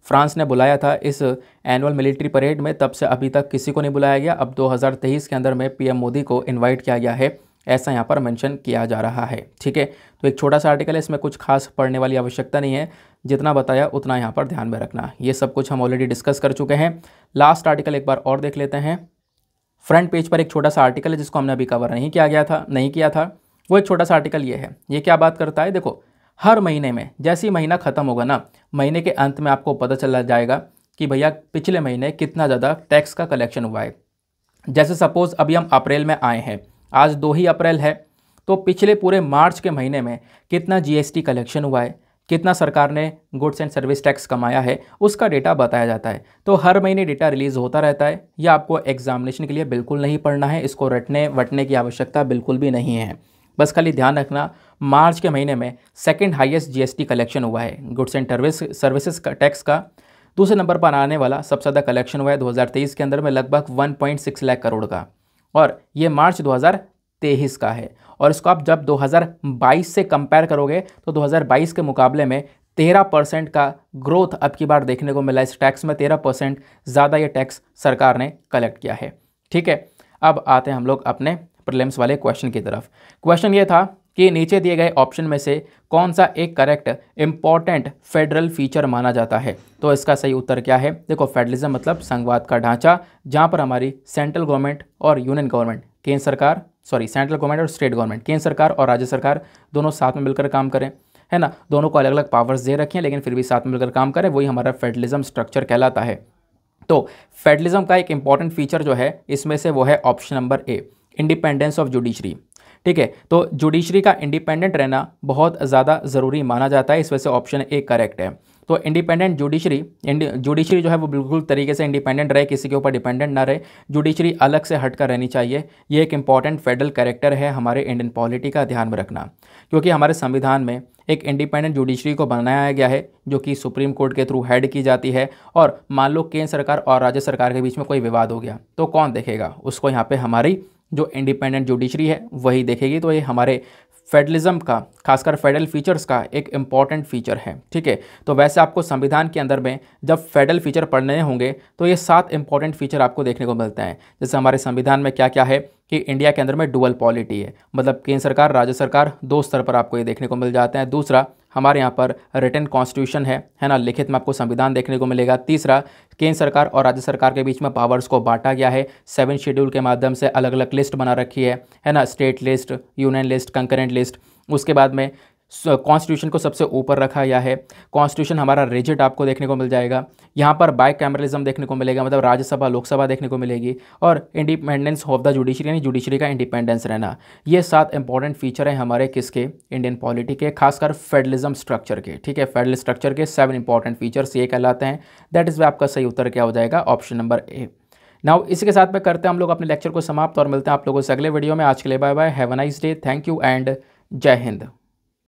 फ्रांस ने बुलाया था इस एनुअल मिलिट्री परेड में, तब से अभी तक किसी को नहीं बुलाया गया। अब दो हज़ार तेईस के अंदर में पीएम मोदी को इनवाइट किया गया है, ऐसा यहाँ पर मेंशन किया जा रहा है, ठीक है। तो एक छोटा सा आर्टिकल है, इसमें कुछ खास पढ़ने वाली आवश्यकता नहीं है, जितना बताया उतना यहाँ पर ध्यान में रखना। ये सब कुछ हम ऑलरेडी डिस्कस कर चुके हैं। लास्ट आर्टिकल एक बार और देख लेते हैं। फ्रंट पेज पर एक छोटा सा आर्टिकल है जिसको हमने अभी कवर नहीं किया गया था नहीं किया था वो एक छोटा सा आर्टिकल ये है। ये क्या बात करता है? देखो, हर महीने में जैसे ही महीना ख़त्म होगा ना, महीने के अंत में आपको पता चला जाएगा कि भैया पिछले महीने कितना ज़्यादा टैक्स का कलेक्शन हुआ है। जैसे सपोज़ अभी हम अप्रैल में आए हैं, आज दो ही अप्रैल है, तो पिछले पूरे मार्च के महीने में कितना जीएसटी कलेक्शन हुआ है, कितना सरकार ने गुड्स एंड सर्विस टैक्स कमाया है उसका डेटा बताया जाता है। तो हर महीने डेटा रिलीज़ होता रहता है। यह आपको एग्जामिनेशन के लिए बिल्कुल नहीं पढ़ना है, इसको रटने वटने की आवश्यकता बिल्कुल भी नहीं है। बस खाली ध्यान रखना, मार्च के महीने में सेकेंड हाईएस्ट जीएसटी कलेक्शन हुआ है गुड्स एंड सर्विसेज टैक्स का। दूसरे नंबर पर आने वाला सबसे ज़्यादा कलेक्शन हुआ है दो हज़ार तेईस के अंदर में, लगभग एक पॉइंट छह लाख करोड़ का, और ये मार्च दो हज़ार तेईस का है। और इसको आप जब दो हज़ार बाईस से कंपेयर करोगे तो दो हज़ार बाईस के मुकाबले में तेरह परसेंट का ग्रोथ अब की बार देखने को मिला। इस टैक्स में तेरह परसेंट ज़्यादा ये टैक्स सरकार ने कलेक्ट किया है। ठीक है, अब आते हैं हम लोग अपने प्रीलिम्स वाले क्वेश्चन की तरफ। क्वेश्चन ये था कि नीचे दिए गए ऑप्शन में से कौन सा एक करेक्ट इम्पॉर्टेंट फेडरल फीचर माना जाता है। तो इसका सही उत्तर क्या है? देखो, फेडरलिज्म मतलब संघवाद का ढांचा, जहाँ पर हमारी सेंट्रल गवर्नमेंट और यूनियन गवर्नमेंट, केंद्र सरकार, सॉरी सेंट्रल गवर्नमेंट और स्टेट गवर्नमेंट, केंद्र सरकार और राज्य सरकार दोनों साथ में मिलकर काम करें, है ना। दोनों को अलग अलग पावर्स दे रखें लेकिन फिर भी साथ में मिलकर काम करें, वही हमारा फेडरलिज्म स्ट्रक्चर कहलाता है। तो फेडरलिज्म का एक इम्पॉर्टेंट फीचर जो है इसमें से वो है option number A, independence of judiciary. ठीक है, तो जुडिशरी का इंडिपेंडेंट रहना बहुत ज़्यादा ज़रूरी माना जाता है, इस वजह से ऑप्शन ए करेक्ट है। तो इंडिपेंडेंट जुडिशरी, जुडिशरी जो है वो बिल्कुल तरीके से इंडिपेंडेंट रहे, किसी के ऊपर डिपेंडेंट ना रहे, जुडिशरी अलग से हटकर रहनी चाहिए। ये एक इंपॉर्टेंट फेडरल कैरेक्टर है हमारे इंडियन पॉलिटी का, ध्यान में रखना, क्योंकि हमारे संविधान में एक इंडिपेंडेंट जुडिशरी को बनाया गया है जो कि सुप्रीम कोर्ट के थ्रू हेड की जाती है। और मान लो केंद्र सरकार और राज्य सरकार के बीच में कोई विवाद हो गया तो कौन देखेगा उसको? यहाँ पर हमारी जो इंडिपेंडेंट जुडिशरी है वही देखेगी। तो ये हमारे फेडरलिज्म का, खासकर फेडरल फीचर्स का एक इम्पॉर्टेंट फीचर है। ठीक है, तो वैसे आपको संविधान के अंदर में जब फेडरल फीचर पढ़ने होंगे तो ये सात इम्पॉर्टेंट फीचर आपको देखने को मिलते हैं। जैसे हमारे संविधान में क्या क्या है कि इंडिया के अंदर में डुअल पॉलिटी है, मतलब केंद्र सरकार, राज्य सरकार, दो स्तर पर आपको ये देखने को मिल जाते हैं। दूसरा, हमारे यहाँ पर रिटन कॉन्स्टिट्यूशन है, है ना, लिखित में आपको संविधान देखने को मिलेगा। तीसरा, केंद्र सरकार और राज्य सरकार के बीच में पावर्स को बांटा गया है, सेवन शेड्यूल के माध्यम से अलग अलग लिस्ट बना रखी है, है ना, state list, union list, concurrent list. उसके बाद में कॉन्स्टिट्यूशन को सबसे ऊपर रखा गया है। कॉन्स्टिट्यूशन हमारा रिजिड आपको देखने को मिल जाएगा। यहाँ पर बाई कैमरलिज्म देखने को मिलेगा, मतलब राज्यसभा लोकसभा देखने को मिलेगी। और इंडिपेंडेंस ऑफ द जुडिशरी, यानी जुडिशरी का इंडिपेंडेंस रहना। ये सात इंपॉर्टेंट फीचर हैं हमारे किसके, इंडियन पॉलिटी के, खासकर फेडरलिज्म स्ट्रक्चर के। ठीक है, फेडरल स्ट्रक्चर के सेवन इंपॉर्टेंट फीचर्स ये कहलाते हैं। दैट इज़ वे आपका सही उत्तर क्या हो जाएगा, ऑप्शन नंबर ए। नाउ इसी के साथ में करते हैं हम लोग अपने लेक्चर को समाप्त और मिलते हैं आप लोगों से अगले वीडियो में। आज के लिए bye bye, have a nice day, thank you and जय हिंद।